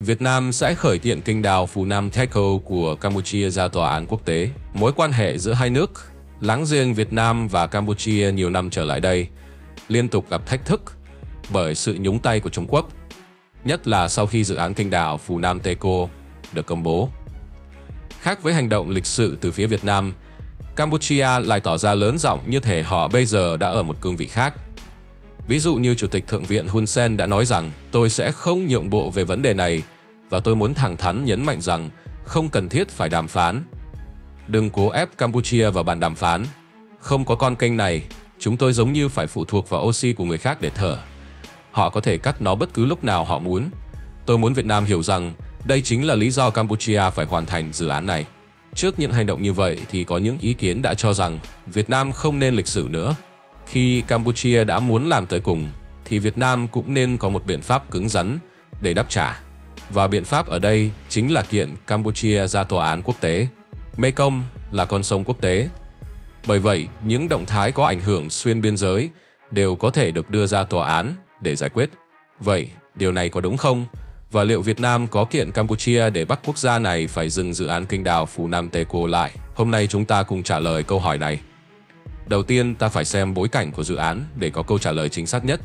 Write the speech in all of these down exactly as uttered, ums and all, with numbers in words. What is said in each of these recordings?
Việt Nam sẽ khởi kiện kênh đào Phú Nam Techco của Campuchia ra tòa án quốc tế. Mối quan hệ giữa hai nước láng giềng Việt Nam và Campuchia nhiều năm trở lại đây liên tục gặp thách thức bởi sự nhúng tay của Trung Quốc, nhất là sau khi dự án kênh đào Phú Nam Techco được công bố. Khác với hành động lịch sự từ phía Việt Nam, Campuchia lại tỏ ra lớn giọng như thể họ bây giờ đã ở một cương vị khác. Ví dụ như Chủ tịch Thượng viện Hun Sen đã nói rằng tôi sẽ không nhượng bộ về vấn đề này và tôi muốn thẳng thắn nhấn mạnh rằng không cần thiết phải đàm phán. Đừng cố ép Campuchia vào bàn đàm phán. Không có con kênh này, chúng tôi giống như phải phụ thuộc vào oxy của người khác để thở. Họ có thể cắt nó bất cứ lúc nào họ muốn. Tôi muốn Việt Nam hiểu rằng đây chính là lý do Campuchia phải hoàn thành dự án này. Trước những hành động như vậy thì có những ý kiến đã cho rằng Việt Nam không nên lịch sử nữa. Khi Campuchia đã muốn làm tới cùng, thì Việt Nam cũng nên có một biện pháp cứng rắn để đáp trả. Và biện pháp ở đây chính là kiện Campuchia ra tòa án quốc tế. Mekong là con sông quốc tế. Bởi vậy, những động thái có ảnh hưởng xuyên biên giới đều có thể được đưa ra tòa án để giải quyết. Vậy, điều này có đúng không? Và liệu Việt Nam có kiện Campuchia để bắt quốc gia này phải dừng dự án kênh đào Phú Nam Techco lại? Hôm nay chúng ta cùng trả lời câu hỏi này. Đầu tiên, ta phải xem bối cảnh của dự án để có câu trả lời chính xác nhất.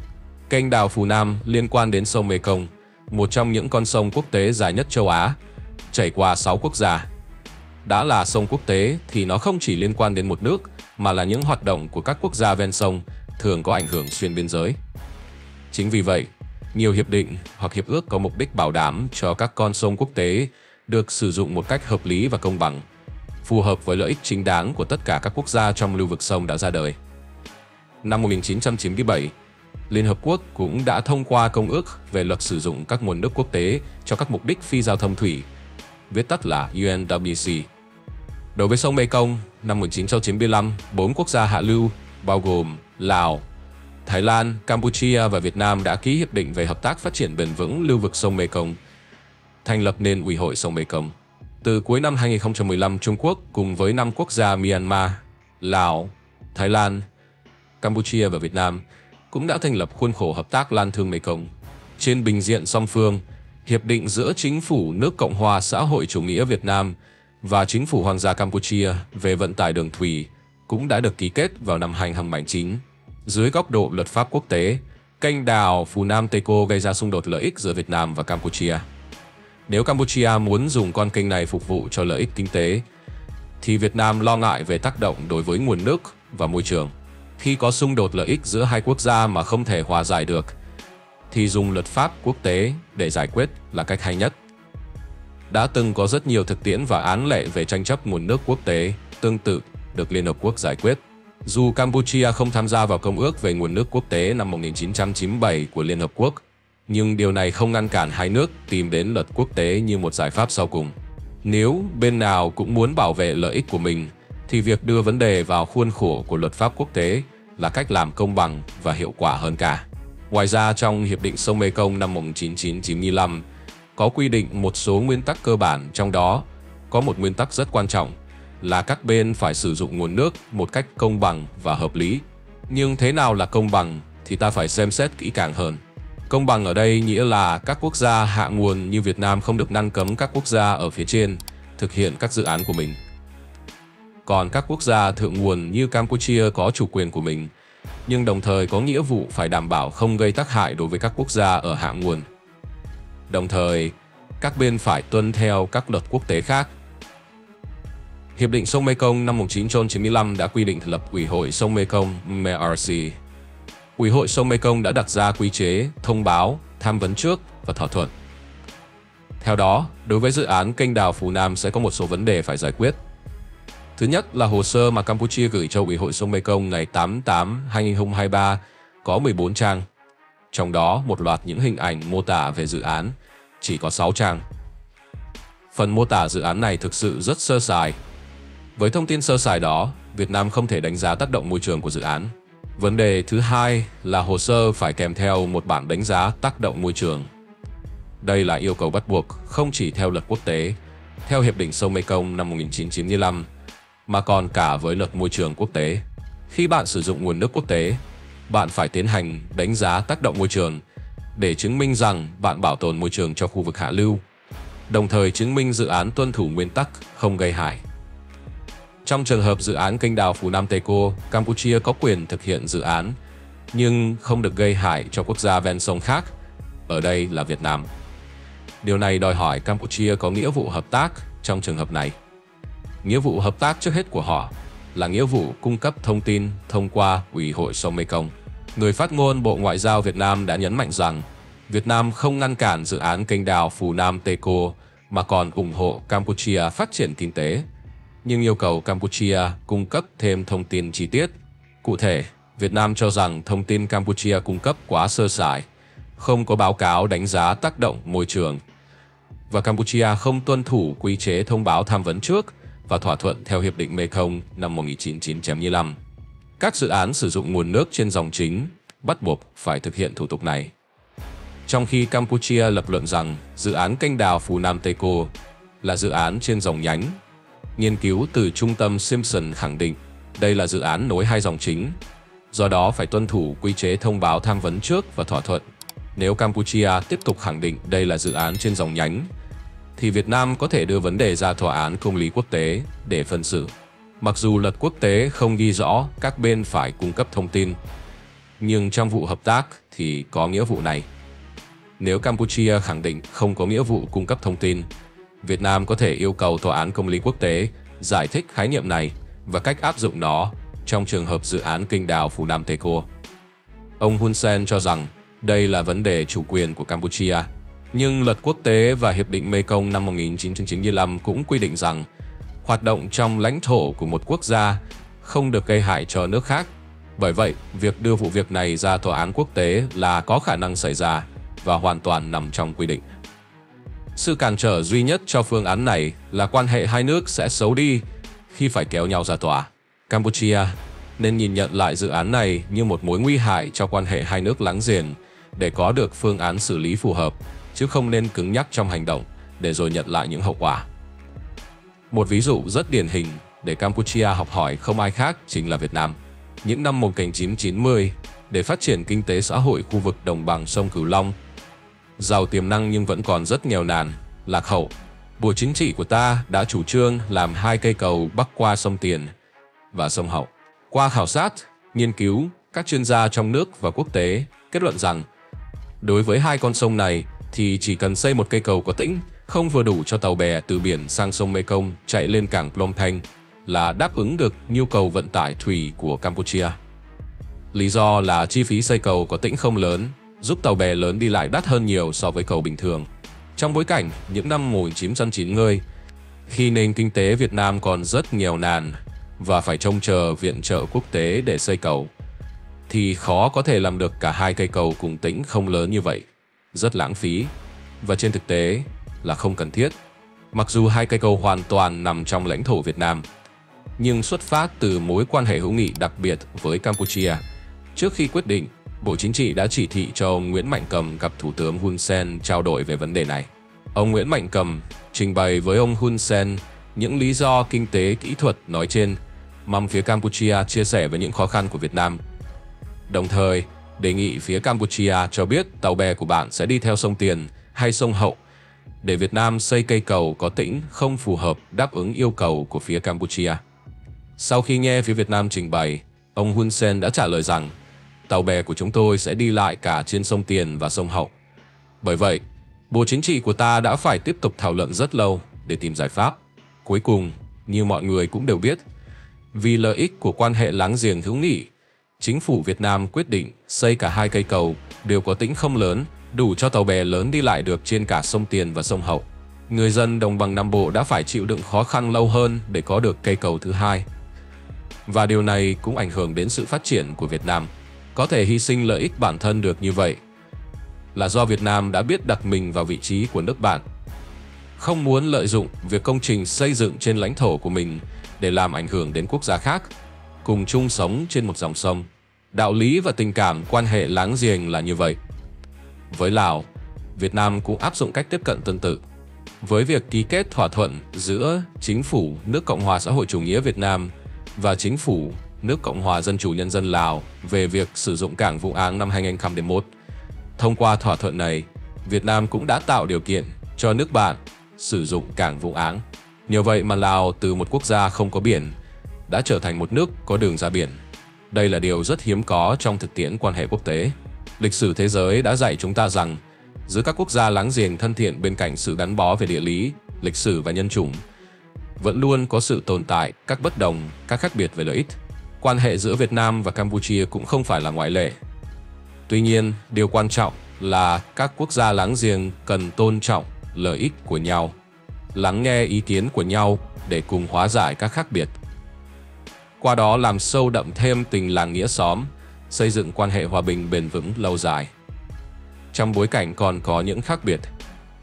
Kênh đào Phú Nam liên quan đến sông Mekong, một trong những con sông quốc tế dài nhất châu Á, chảy qua sáu quốc gia. Đã là sông quốc tế thì nó không chỉ liên quan đến một nước, mà là những hoạt động của các quốc gia ven sông thường có ảnh hưởng xuyên biên giới. Chính vì vậy, nhiều hiệp định hoặc hiệp ước có mục đích bảo đảm cho các con sông quốc tế được sử dụng một cách hợp lý và công bằng, phù hợp với lợi ích chính đáng của tất cả các quốc gia trong lưu vực sông đã ra đời. Năm một nghìn chín trăm chín mươi bảy, Liên Hợp Quốc cũng đã thông qua Công ước về luật sử dụng các nguồn nước quốc tế cho các mục đích phi giao thông thủy, viết tắt là U N W C. Đối với sông Mekong, năm một nghìn chín trăm chín mươi lăm, bốn quốc gia hạ lưu bao gồm Lào, Thái Lan, Campuchia và Việt Nam đã ký hiệp định về hợp tác phát triển bền vững lưu vực sông Mekong, thành lập nên Ủy hội sông Mekong. Từ cuối năm hai nghìn không trăm mười lăm, Trung Quốc cùng với năm quốc gia Myanmar, Lào, Thái Lan, Campuchia và Việt Nam cũng đã thành lập khuôn khổ hợp tác lan thương Mekong. Trên bình diện song phương, hiệp định giữa chính phủ nước Cộng hòa xã hội chủ nghĩa Việt Nam và chính phủ Hoàng gia Campuchia về vận tải đường thủy cũng đã được ký kết vào năm hai nghìn không trăm mười chín. Dưới góc độ luật pháp quốc tế, kênh đào Phú Nam Techco gây ra xung đột lợi ích giữa Việt Nam và Campuchia. Nếu Campuchia muốn dùng con kênh này phục vụ cho lợi ích kinh tế, thì Việt Nam lo ngại về tác động đối với nguồn nước và môi trường. Khi có xung đột lợi ích giữa hai quốc gia mà không thể hòa giải được, thì dùng luật pháp quốc tế để giải quyết là cách hay nhất. Đã từng có rất nhiều thực tiễn và án lệ về tranh chấp nguồn nước quốc tế tương tự được Liên Hợp Quốc giải quyết. Dù Campuchia không tham gia vào Công ước về nguồn nước quốc tế năm một nghìn chín trăm chín mươi bảy của Liên Hợp Quốc, nhưng điều này không ngăn cản hai nước tìm đến luật quốc tế như một giải pháp sau cùng. Nếu bên nào cũng muốn bảo vệ lợi ích của mình, thì việc đưa vấn đề vào khuôn khổ của luật pháp quốc tế là cách làm công bằng và hiệu quả hơn cả. Ngoài ra, trong Hiệp định sông Mekong năm một nghìn chín trăm chín mươi lăm, có quy định một số nguyên tắc cơ bản, trong đó có một nguyên tắc rất quan trọng là các bên phải sử dụng nguồn nước một cách công bằng và hợp lý. Nhưng thế nào là công bằng thì ta phải xem xét kỹ càng hơn. Công bằng ở đây nghĩa là các quốc gia hạ nguồn như Việt Nam không được ngăn cấm các quốc gia ở phía trên thực hiện các dự án của mình. Còn các quốc gia thượng nguồn như Campuchia có chủ quyền của mình, nhưng đồng thời có nghĩa vụ phải đảm bảo không gây tác hại đối với các quốc gia ở hạ nguồn. Đồng thời, các bên phải tuân theo các luật quốc tế khác. Hiệp định sông Mekong năm một nghìn chín trăm chín mươi lăm đã quy định thành lập Ủy hội sông Mekong (M R C). Ủy hội sông Mekong đã đặt ra quy chế, thông báo, tham vấn trước và thỏa thuận. Theo đó, đối với dự án kênh đào Phú Nam sẽ có một số vấn đề phải giải quyết. Thứ nhất là hồ sơ mà Campuchia gửi cho Ủy hội sông Mekong ngày tám tháng tám năm hai nghìn không trăm hai mươi ba có mười bốn trang. Trong đó, một loạt những hình ảnh mô tả về dự án chỉ có sáu trang. Phần mô tả dự án này thực sự rất sơ sài. Với thông tin sơ sài đó, Việt Nam không thể đánh giá tác động môi trường của dự án. Vấn đề thứ hai là hồ sơ phải kèm theo một bảng đánh giá tác động môi trường. Đây là yêu cầu bắt buộc không chỉ theo luật quốc tế, theo Hiệp định sông Mekong năm một nghìn chín trăm chín mươi lăm, mà còn cả với luật môi trường quốc tế. Khi bạn sử dụng nguồn nước quốc tế, bạn phải tiến hành đánh giá tác động môi trường để chứng minh rằng bạn bảo tồn môi trường cho khu vực hạ lưu, đồng thời chứng minh dự án tuân thủ nguyên tắc không gây hại. Trong trường hợp dự án kênh đào Phú Nam Teco, Campuchia có quyền thực hiện dự án, nhưng không được gây hại cho quốc gia ven sông khác, ở đây là Việt Nam. Điều này đòi hỏi Campuchia có nghĩa vụ hợp tác trong trường hợp này. Nghĩa vụ hợp tác trước hết của họ là nghĩa vụ cung cấp thông tin thông qua Ủy hội sông Mekong. Người phát ngôn Bộ Ngoại giao Việt Nam đã nhấn mạnh rằng Việt Nam không ngăn cản dự án kênh đào Phú Nam Teco mà còn ủng hộ Campuchia phát triển kinh tế, nhưng yêu cầu Campuchia cung cấp thêm thông tin chi tiết. Cụ thể, Việt Nam cho rằng thông tin Campuchia cung cấp quá sơ sài, không có báo cáo đánh giá tác động môi trường, và Campuchia không tuân thủ quy chế thông báo tham vấn trước và thỏa thuận theo Hiệp định Mekong năm một nghìn chín trăm chín mươi lăm. Các dự án sử dụng nguồn nước trên dòng chính bắt buộc phải thực hiện thủ tục này. Trong khi Campuchia lập luận rằng dự án kênh đào Phú Nam Teco là dự án trên dòng nhánh, nghiên cứu từ trung tâm Simpson khẳng định đây là dự án nối hai dòng chính, do đó phải tuân thủ quy chế thông báo tham vấn trước và thỏa thuận. Nếu Campuchia tiếp tục khẳng định đây là dự án trên dòng nhánh, thì Việt Nam có thể đưa vấn đề ra tòa án công lý quốc tế để phân xử. Mặc dù luật quốc tế không ghi rõ các bên phải cung cấp thông tin, nhưng trong vụ hợp tác thì có nghĩa vụ này. Nếu Campuchia khẳng định không có nghĩa vụ cung cấp thông tin, Việt Nam có thể yêu cầu tòa án công lý quốc tế giải thích khái niệm này và cách áp dụng nó trong trường hợp dự án kênh đào Phú Nam Teco. Ông Hun Sen cho rằng đây là vấn đề chủ quyền của Campuchia, nhưng luật quốc tế và Hiệp định Mekong năm một nghìn chín trăm chín mươi lăm cũng quy định rằng hoạt động trong lãnh thổ của một quốc gia không được gây hại cho nước khác. Bởi vậy, việc đưa vụ việc này ra tòa án quốc tế là có khả năng xảy ra và hoàn toàn nằm trong quy định. Sự cản trở duy nhất cho phương án này là quan hệ hai nước sẽ xấu đi khi phải kéo nhau ra tòa. Campuchia nên nhìn nhận lại dự án này như một mối nguy hại cho quan hệ hai nước láng giềng để có được phương án xử lý phù hợp, chứ không nên cứng nhắc trong hành động để rồi nhận lại những hậu quả. Một ví dụ rất điển hình để Campuchia học hỏi không ai khác chính là Việt Nam. Những năm một nghìn chín trăm chín mươi, để phát triển kinh tế xã hội khu vực đồng bằng sông Cửu Long, giàu tiềm năng nhưng vẫn còn rất nghèo nàn, lạc hậu, Bộ Chính trị của ta đã chủ trương làm hai cây cầu bắc qua sông Tiền và sông Hậu. Qua khảo sát, nghiên cứu, các chuyên gia trong nước và quốc tế kết luận rằng đối với hai con sông này thì chỉ cần xây một cây cầu có tĩnh không vừa đủ cho tàu bè từ biển sang sông Mekong chạy lên cảng Phnom Penh là đáp ứng được nhu cầu vận tải thủy của Campuchia. Lý do là chi phí xây cầu có tĩnh không lớn, giúp tàu bè lớn đi lại đắt hơn nhiều so với cầu bình thường. Trong bối cảnh những năm một nghìn chín trăm chín mươi, khi nền kinh tế Việt Nam còn rất nghèo nàn và phải trông chờ viện trợ quốc tế để xây cầu, thì khó có thể làm được cả hai cây cầu cùng tĩnh không lớn như vậy. Rất lãng phí và trên thực tế là không cần thiết. Mặc dù hai cây cầu hoàn toàn nằm trong lãnh thổ Việt Nam, nhưng xuất phát từ mối quan hệ hữu nghị đặc biệt với Campuchia, trước khi quyết định, Bộ Chính trị đã chỉ thị cho ông Nguyễn Mạnh Cầm gặp Thủ tướng Hun Sen trao đổi về vấn đề này. Ông Nguyễn Mạnh Cầm trình bày với ông Hun Sen những lý do kinh tế kỹ thuật nói trên, mong phía Campuchia chia sẻ với những khó khăn của Việt Nam. Đồng thời, đề nghị phía Campuchia cho biết tàu bè của bạn sẽ đi theo sông Tiền hay sông Hậu để Việt Nam xây cây cầu có tĩnh không phù hợp đáp ứng yêu cầu của phía Campuchia. Sau khi nghe phía Việt Nam trình bày, ông Hun Sen đã trả lời rằng tàu bè của chúng tôi sẽ đi lại cả trên sông Tiền và sông Hậu. Bởi vậy, Bộ Chính trị của ta đã phải tiếp tục thảo luận rất lâu để tìm giải pháp. Cuối cùng, như mọi người cũng đều biết, vì lợi ích của quan hệ láng giềng hữu nghị, Chính phủ Việt Nam quyết định xây cả hai cây cầu đều có tĩnh không lớn, đủ cho tàu bè lớn đi lại được trên cả sông Tiền và sông Hậu. Người dân đồng bằng Nam Bộ đã phải chịu đựng khó khăn lâu hơn để có được cây cầu thứ hai. Và điều này cũng ảnh hưởng đến sự phát triển của Việt Nam. Có thể hy sinh lợi ích bản thân được như vậy là do Việt Nam đã biết đặt mình vào vị trí của nước bạn, không muốn lợi dụng việc công trình xây dựng trên lãnh thổ của mình để làm ảnh hưởng đến quốc gia khác cùng chung sống trên một dòng sông. Đạo lý và tình cảm quan hệ láng giềng là như vậy. Với Lào, Việt Nam cũng áp dụng cách tiếp cận tương tự. Với việc ký kết thỏa thuận giữa Chính phủ nước Cộng hòa xã hội chủ nghĩa Việt Nam và Chính phủ nước Cộng hòa Dân chủ Nhân dân Lào về việc sử dụng cảng Vũng Áng năm hai nghìn không trăm lẻ một, Thông qua thỏa thuận này, Việt Nam cũng đã tạo điều kiện cho nước bạn sử dụng cảng Vũng Áng. Nhờ vậy mà Lào từ một quốc gia không có biển đã trở thành một nước có đường ra biển. Đây là điều rất hiếm có trong thực tiễn quan hệ quốc tế. Lịch sử thế giới đã dạy chúng ta rằng giữa các quốc gia láng giềng thân thiện bên cạnh sự gắn bó về địa lý, lịch sử và nhân chủng, vẫn luôn có sự tồn tại các bất đồng, các khác biệt về lợi ích. Quan hệ giữa Việt Nam và Campuchia cũng không phải là ngoại lệ. Tuy nhiên, điều quan trọng là các quốc gia láng giềng cần tôn trọng lợi ích của nhau, lắng nghe ý kiến của nhau để cùng hóa giải các khác biệt. Qua đó làm sâu đậm thêm tình làng nghĩa xóm, xây dựng quan hệ hòa bình bền vững lâu dài. Trong bối cảnh còn có những khác biệt,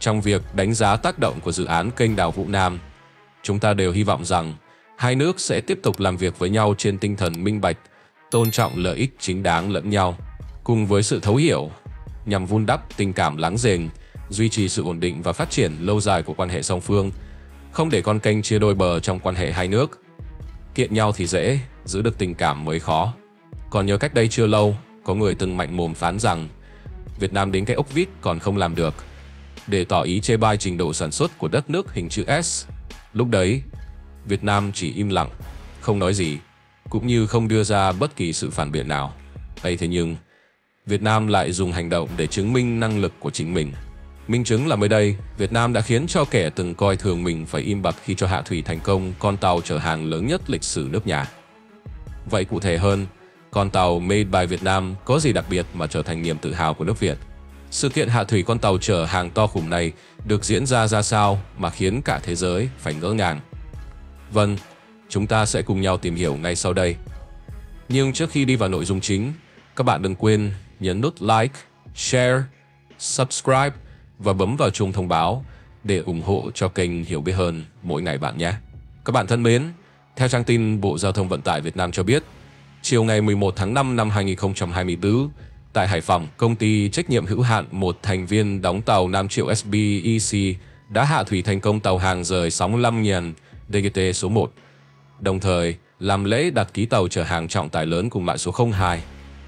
trong việc đánh giá tác động của dự án kênh đào Vũ Nam, chúng ta đều hy vọng rằng hai nước sẽ tiếp tục làm việc với nhau trên tinh thần minh bạch, tôn trọng lợi ích chính đáng lẫn nhau, cùng với sự thấu hiểu, nhằm vun đắp tình cảm láng giềng, duy trì sự ổn định và phát triển lâu dài của quan hệ song phương, không để con kênh chia đôi bờ trong quan hệ hai nước. Kiện nhau thì dễ, giữ được tình cảm mới khó. Còn nhớ cách đây chưa lâu, có người từng mạnh mồm phán rằng Việt Nam đến cái ốc vít còn không làm được, để tỏ ý chê bai trình độ sản xuất của đất nước hình chữ S. Lúc đấy, Việt Nam chỉ im lặng, không nói gì, cũng như không đưa ra bất kỳ sự phản biện nào. Ấy thế nhưng, Việt Nam lại dùng hành động để chứng minh năng lực của chính mình. Minh chứng là mới đây, Việt Nam đã khiến cho kẻ từng coi thường mình phải im bặt khi cho hạ thủy thành công con tàu chở hàng lớn nhất lịch sử nước nhà. Vậy cụ thể hơn, con tàu Made by Vietnam có gì đặc biệt mà trở thành niềm tự hào của nước Việt? Sự kiện hạ thủy con tàu chở hàng to khủng này được diễn ra ra sao mà khiến cả thế giới phải ngỡ ngàng? Vâng, chúng ta sẽ cùng nhau tìm hiểu ngay sau đây. Nhưng trước khi đi vào nội dung chính, các bạn đừng quên nhấn nút like, share, subscribe và bấm vào chuông thông báo để ủng hộ cho kênh hiểu biết hơn mỗi ngày bạn nhé. Các bạn thân mến, theo trang tin Bộ Giao thông Vận tải Việt Nam cho biết, chiều ngày mười một tháng năm năm hai nghìn không trăm hai mươi tư, tại Hải Phòng, công ty trách nhiệm hữu hạn một thành viên đóng tàu Nam Triệu S B E C đã hạ thủy thành công tàu hàng rời sáu mươi lăm nghìn D G T số một, đồng thời làm lễ đặt ký tàu chở hàng trọng tải lớn cùng mã số không hai.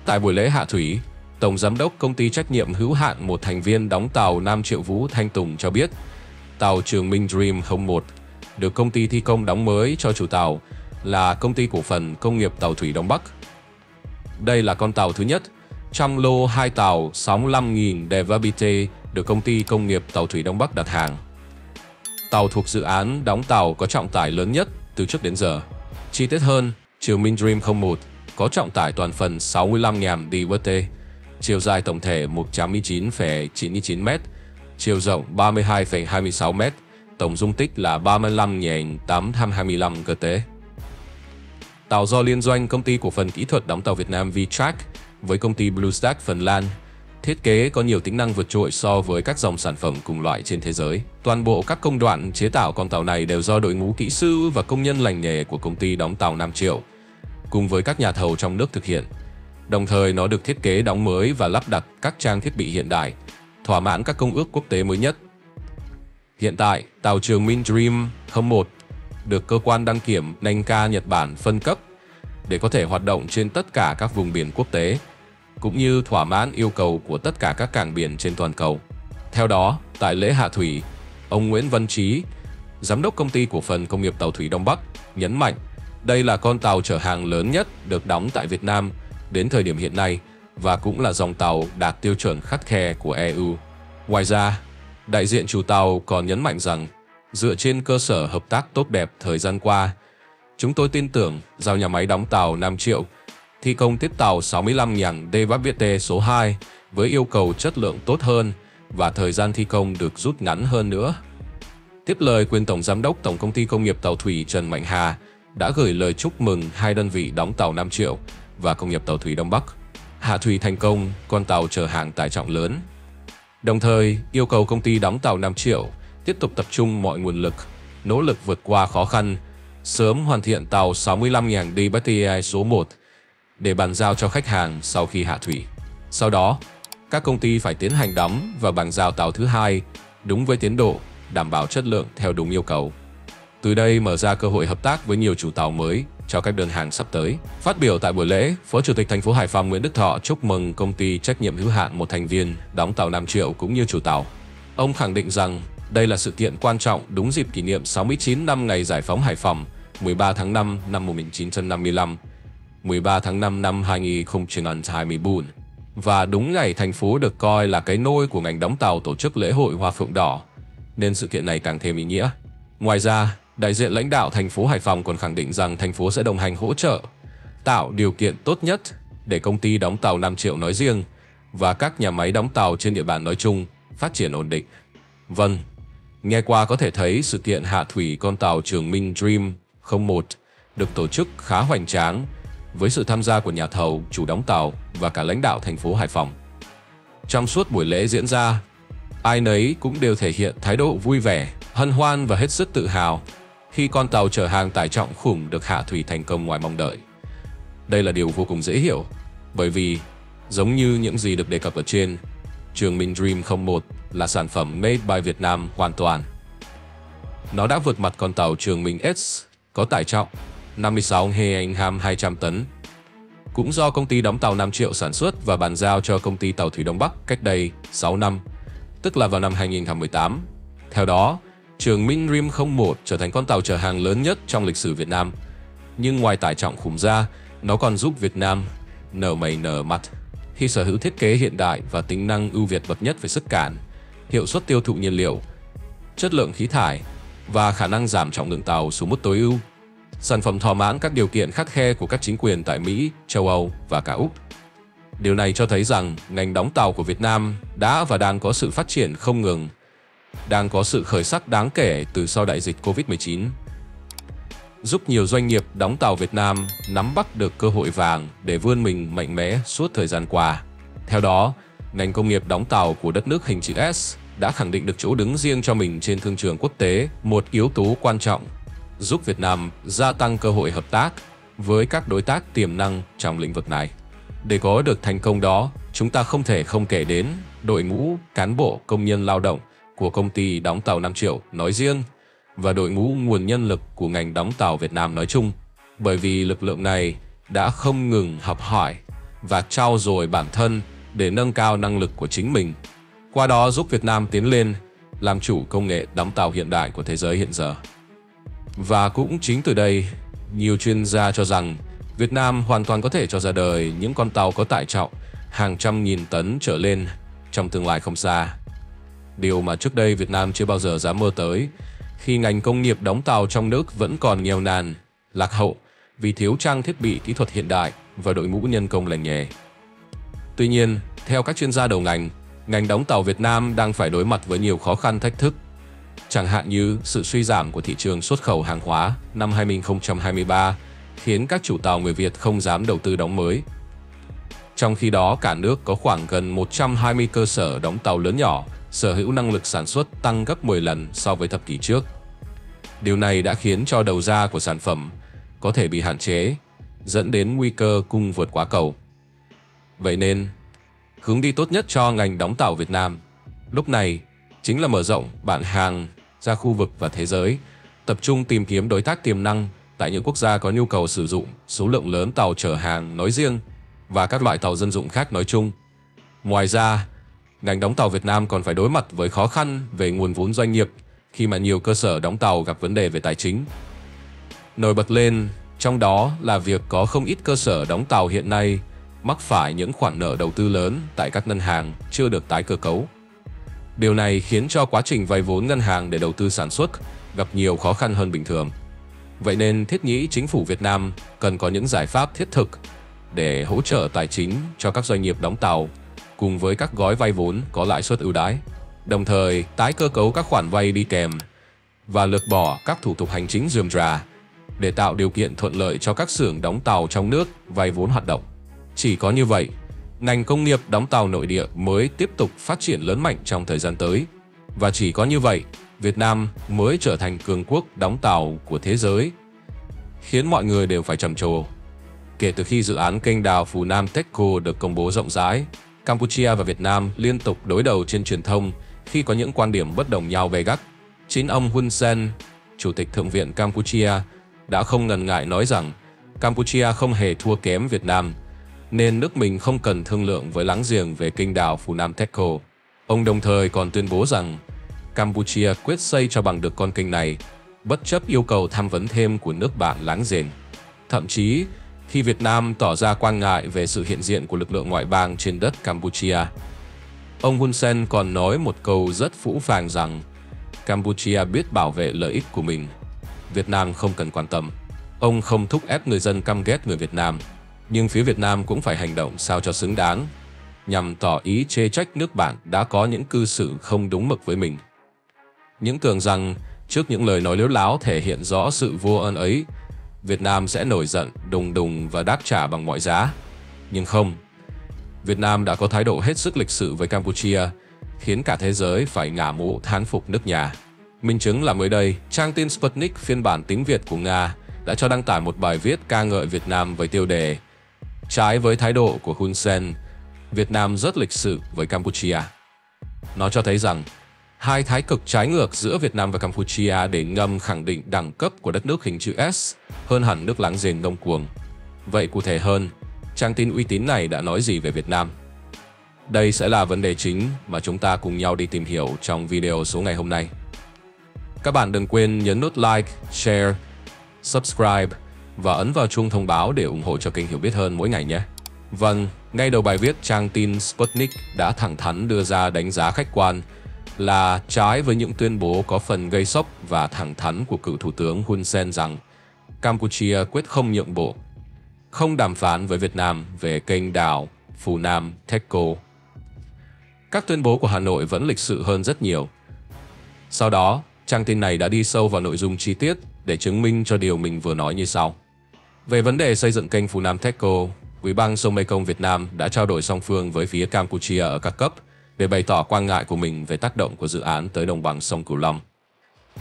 Tại buổi lễ hạ thủy, Tổng Giám đốc Công ty trách nhiệm hữu hạn một thành viên đóng tàu Nam Triệu Vũ Thanh Tùng cho biết, tàu Trường Minh Dream không một được công ty thi công đóng mới cho chủ tàu là Công ty Cổ phần Công nghiệp Tàu Thủy Đông Bắc. Đây là con tàu thứ nhất trong lô hai tàu sáu mươi lăm nghìn Devabite được Công ty Công nghiệp Tàu Thủy Đông Bắc đặt hàng. Tàu thuộc dự án đóng tàu có trọng tải lớn nhất từ trước đến giờ. Chi tiết hơn, Trường Minh Dream không một có trọng tải toàn phần sáu mươi lăm nghìn Devabite, chiều dài tổng thể một trăm mười chín phẩy chín mươi chín mét, chiều rộng ba mươi hai phẩy hai mươi sáu mét, tổng dung tích là ba mươi lăm nghìn tám trăm hai mươi lăm gt. Tàu do liên doanh Công ty Cổ phần Kỹ thuật đóng tàu Việt Nam Vtrac với công ty Bluestack Phần Lan. Thiết kế có nhiều tính năng vượt trội so với các dòng sản phẩm cùng loại trên thế giới. Toàn bộ các công đoạn chế tạo con tàu này đều do đội ngũ kỹ sư và công nhân lành nghề của công ty đóng tàu Nam Triệu cùng với các nhà thầu trong nước thực hiện. Đồng thời, nó được thiết kế đóng mới và lắp đặt các trang thiết bị hiện đại, thỏa mãn các công ước quốc tế mới nhất. Hiện tại, tàu Trường Minh Dream không một được cơ quan đăng kiểm Nanka Nhật Bản phân cấp để có thể hoạt động trên tất cả các vùng biển quốc tế, cũng như thỏa mãn yêu cầu của tất cả các cảng biển trên toàn cầu. Theo đó, tại lễ hạ thủy, ông Nguyễn Văn Trí, Giám đốc Công ty Cổ phần Công nghiệp Tàu Thủy Đông Bắc, nhấn mạnh đây là con tàu chở hàng lớn nhất được đóng tại Việt Nam đến thời điểm hiện nay và cũng là dòng tàu đạt tiêu chuẩn khắt khe của E U. Ngoài ra, đại diện chủ tàu còn nhấn mạnh rằng dựa trên cơ sở hợp tác tốt đẹp thời gian qua, chúng tôi tin tưởng giao nhà máy đóng tàu Nam Triệu thi công tiếp tàu sáu mươi lăm nghìn Devabite số hai với yêu cầu chất lượng tốt hơn và thời gian thi công được rút ngắn hơn nữa. Tiếp lời quyền Tổng Giám đốc Tổng Công ty Công nghiệp Tàu Thủy Trần Mạnh Hà đã gửi lời chúc mừng hai đơn vị đóng tàu Nam Triệu và Công nghiệp Tàu Thủy Đông Bắc hạ thủy thành công con tàu chở hàng tải trọng lớn, đồng thời yêu cầu công ty đóng tàu Nam Triệu tiếp tục tập trung mọi nguồn lực, nỗ lực vượt qua khó khăn, sớm hoàn thiện tàu sáu mươi lăm nghìn Devabite số một để bàn giao cho khách hàng sau khi hạ thủy. Sau đó, các công ty phải tiến hành đóng và bàn giao tàu thứ hai đúng với tiến độ, đảm bảo chất lượng theo đúng yêu cầu. Từ đây mở ra cơ hội hợp tác với nhiều chủ tàu mới cho các đơn hàng sắp tới. Phát biểu tại buổi lễ, Phó Chủ tịch thành phố Hải Phòng Nguyễn Đức Thọ chúc mừng công ty trách nhiệm hữu hạn một thành viên đóng tàu Nam Triệu cũng như chủ tàu. Ông khẳng định rằng đây là sự kiện quan trọng đúng dịp kỷ niệm sáu mươi chín năm ngày giải phóng Hải Phòng, mười ba tháng năm năm một nghìn chín trăm năm mươi lăm, mười ba tháng năm năm hai nghìn không trăm hai mươi tư, và đúng ngày thành phố được coi là cái nôi của ngành đóng tàu tổ chức lễ hội Hoa Phượng Đỏ, nên sự kiện này càng thêm ý nghĩa. Ngoài ra, đại diện lãnh đạo thành phố Hải Phòng còn khẳng định rằng thành phố sẽ đồng hành hỗ trợ, tạo điều kiện tốt nhất để công ty đóng tàu Nam Triệu nói riêng và các nhà máy đóng tàu trên địa bàn nói chung phát triển ổn định. Vâng, nghe qua có thể thấy sự kiện hạ thủy con tàu Trường Minh Dream không một được tổ chức khá hoành tráng với sự tham gia của nhà thầu, chủ đóng tàu và cả lãnh đạo thành phố Hải Phòng. Trong suốt buổi lễ diễn ra, ai nấy cũng đều thể hiện thái độ vui vẻ, hân hoan và hết sức tự hào khi con tàu chở hàng tải trọng khủng được hạ thủy thành công ngoài mong đợi. Đây là điều vô cùng dễ hiểu, bởi vì, giống như những gì được đề cập ở trên, Trường Minh Dream không một là sản phẩm made by Việt Nam hoàn toàn. Nó đã vượt mặt con tàu Trường Minh S có tải trọng năm mươi sáu kg hai trăm tấn, cũng do công ty đóng tàu Nam Triệu sản xuất và bàn giao cho công ty tàu thủy Đông Bắc cách đây sáu năm, tức là vào năm hai nghìn không trăm mười tám. Theo đó, Trường Minh Dream không một trở thành con tàu chở hàng lớn nhất trong lịch sử Việt Nam. Nhưng ngoài tải trọng khủng ra, nó còn giúp Việt Nam nở mày nở mặt khi sở hữu thiết kế hiện đại và tính năng ưu việt bậc nhất về sức cản, hiệu suất tiêu thụ nhiên liệu, chất lượng khí thải và khả năng giảm trọng lượng tàu xuống mức tối ưu. Sản phẩm thỏa mãn các điều kiện khắt khe của các chính quyền tại Mỹ, châu Âu và cả Úc. Điều này cho thấy rằng ngành đóng tàu của Việt Nam đã và đang có sự phát triển không ngừng, đang có sự khởi sắc đáng kể từ sau đại dịch Covid mười chín, giúp nhiều doanh nghiệp đóng tàu Việt Nam nắm bắt được cơ hội vàng để vươn mình mạnh mẽ suốt thời gian qua. Theo đó, ngành công nghiệp đóng tàu của đất nước hình chữ S đã khẳng định được chỗ đứng riêng cho mình trên thương trường quốc tế, một yếu tố quan trọng giúp Việt Nam gia tăng cơ hội hợp tác với các đối tác tiềm năng trong lĩnh vực này. Để có được thành công đó, chúng ta không thể không kể đến đội ngũ cán bộ công nhân lao động của công ty đóng tàu Nam Triệu nói riêng và đội ngũ nguồn nhân lực của ngành đóng tàu Việt Nam nói chung, bởi vì lực lượng này đã không ngừng học hỏi và trau dồi bản thân để nâng cao năng lực của chính mình, qua đó giúp Việt Nam tiến lên làm chủ công nghệ đóng tàu hiện đại của thế giới hiện giờ. Và cũng chính từ đây, nhiều chuyên gia cho rằng Việt Nam hoàn toàn có thể cho ra đời những con tàu có tải trọng hàng trăm nghìn tấn trở lên trong tương lai không xa. Điều mà trước đây Việt Nam chưa bao giờ dám mơ tới, khi ngành công nghiệp đóng tàu trong nước vẫn còn nghèo nàn, lạc hậu vì thiếu trang thiết bị kỹ thuật hiện đại và đội ngũ nhân công lành nghề. Tuy nhiên, theo các chuyên gia đầu ngành, ngành đóng tàu Việt Nam đang phải đối mặt với nhiều khó khăn thách thức, chẳng hạn như sự suy giảm của thị trường xuất khẩu hàng hóa năm hai nghìn không trăm hai mươi ba khiến các chủ tàu người Việt không dám đầu tư đóng mới. Trong khi đó, cả nước có khoảng gần một trăm hai mươi cơ sở đóng tàu lớn nhỏ sở hữu năng lực sản xuất tăng gấp mười lần so với thập kỷ trước. Điều này đã khiến cho đầu ra của sản phẩm có thể bị hạn chế, dẫn đến nguy cơ cung vượt quá cầu. Vậy nên, hướng đi tốt nhất cho ngành đóng tàu Việt Nam lúc này chính là mở rộng bản hàng ra khu vực và thế giới, tập trung tìm kiếm đối tác tiềm năng tại những quốc gia có nhu cầu sử dụng số lượng lớn tàu chở hàng nói riêng và các loại tàu dân dụng khác nói chung. Ngoài ra, ngành đóng tàu Việt Nam còn phải đối mặt với khó khăn về nguồn vốn doanh nghiệp khi mà nhiều cơ sở đóng tàu gặp vấn đề về tài chính. Nổi bật lên trong đó là việc có không ít cơ sở đóng tàu hiện nay mắc phải những khoản nợ đầu tư lớn tại các ngân hàng chưa được tái cơ cấu. Điều này khiến cho quá trình vay vốn ngân hàng để đầu tư sản xuất gặp nhiều khó khăn hơn bình thường. Vậy nên thiết nghĩ chính phủ Việt Nam cần có những giải pháp thiết thực để hỗ trợ tài chính cho các doanh nghiệp đóng tàu cùng với các gói vay vốn có lãi suất ưu đãi, đồng thời tái cơ cấu các khoản vay đi kèm và lược bỏ các thủ tục hành chính rườm rà để tạo điều kiện thuận lợi cho các xưởng đóng tàu trong nước vay vốn hoạt động. Chỉ có như vậy, ngành công nghiệp đóng tàu nội địa mới tiếp tục phát triển lớn mạnh trong thời gian tới. Và chỉ có như vậy, Việt Nam mới trở thành cường quốc đóng tàu của thế giới, khiến mọi người đều phải trầm trồ. Kể từ khi dự án kênh đào Phú Nam Techco được công bố rộng rãi, Campuchia và Việt Nam liên tục đối đầu trên truyền thông khi có những quan điểm bất đồng nhau gay gắt. Chính ông Hun Sen, Chủ tịch Thượng viện Campuchia, đã không ngần ngại nói rằng Campuchia không hề thua kém Việt Nam, nên nước mình không cần thương lượng với láng giềng về kênh đào Phunanm Techco. Ông đồng thời còn tuyên bố rằng Campuchia quyết xây cho bằng được con kênh này, bất chấp yêu cầu tham vấn thêm của nước bạn láng giềng. Thậm chí, khi Việt Nam tỏ ra quan ngại về sự hiện diện của lực lượng ngoại bang trên đất Campuchia, ông Hun Sen còn nói một câu rất phũ phàng rằng Campuchia biết bảo vệ lợi ích của mình, Việt Nam không cần quan tâm. Ông không thúc ép người dân căm ghét người Việt Nam, nhưng phía Việt Nam cũng phải hành động sao cho xứng đáng, nhằm tỏ ý chê trách nước bạn đã có những cư xử không đúng mực với mình. Những tưởng rằng, trước những lời nói liếu láo thể hiện rõ sự vô ơn ấy, Việt Nam sẽ nổi giận, đùng đùng và đáp trả bằng mọi giá. Nhưng không, Việt Nam đã có thái độ hết sức lịch sự với Campuchia, khiến cả thế giới phải ngả mũ thán phục nước nhà. Minh chứng là mới đây, trang tin Sputnik phiên bản tiếng Việt của Nga đã cho đăng tải một bài viết ca ngợi Việt Nam với tiêu đề "Trái với thái độ của Hun Sen, Việt Nam rất lịch sự với Campuchia". Nó cho thấy rằng, hai thái cực trái ngược giữa Việt Nam và Campuchia để ngầm khẳng định đẳng cấp của đất nước hình chữ S hơn hẳn nước láng giềng ngông cuồng. Vậy cụ thể hơn, trang tin uy tín này đã nói gì về Việt Nam? Đây sẽ là vấn đề chính mà chúng ta cùng nhau đi tìm hiểu trong video số ngày hôm nay. Các bạn đừng quên nhấn nút like, share, subscribe và ấn vào chuông thông báo để ủng hộ cho kênh Hiểu Biết Hơn mỗi ngày nhé. Vâng, ngay đầu bài viết, trang tin Sputnik đã thẳng thắn đưa ra đánh giá khách quan là trái với những tuyên bố có phần gây sốc và thẳng thắn của cựu Thủ tướng Hun Sen rằng Campuchia quyết không nhượng bộ, không đàm phán với Việt Nam về kênh đào Phunanm Techco. Các tuyên bố của Hà Nội vẫn lịch sự hơn rất nhiều. Sau đó, trang tin này đã đi sâu vào nội dung chi tiết để chứng minh cho điều mình vừa nói như sau. Về vấn đề xây dựng kênh Phunanm Techco, Ủy ban sông Mekong Việt Nam đã trao đổi song phương với phía Campuchia ở các cấp để bày tỏ quan ngại của mình về tác động của dự án tới đồng bằng sông Cửu Long.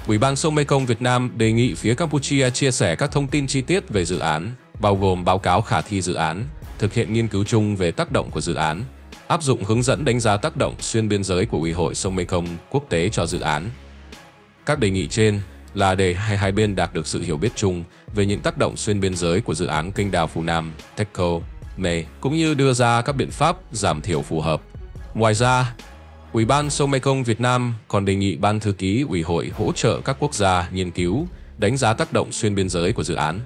Ủy ban sông Mekong Việt Nam đề nghị phía Campuchia chia sẻ các thông tin chi tiết về dự án, bao gồm báo cáo khả thi dự án, thực hiện nghiên cứu chung về tác động của dự án, áp dụng hướng dẫn đánh giá tác động xuyên biên giới của Ủy hội sông Mekong quốc tế cho dự án. Các đề nghị trên là để hai hai bên đạt được sự hiểu biết chung về những tác động xuyên biên giới của dự án kênh đào Phunanm Techco, cũng như đưa ra các biện pháp giảm thiểu phù hợp. Ngoài ra, Ủy ban sông Mekong Việt Nam còn đề nghị Ban Thư ký Ủy hội hỗ trợ các quốc gia nghiên cứu, đánh giá tác động xuyên biên giới của dự án.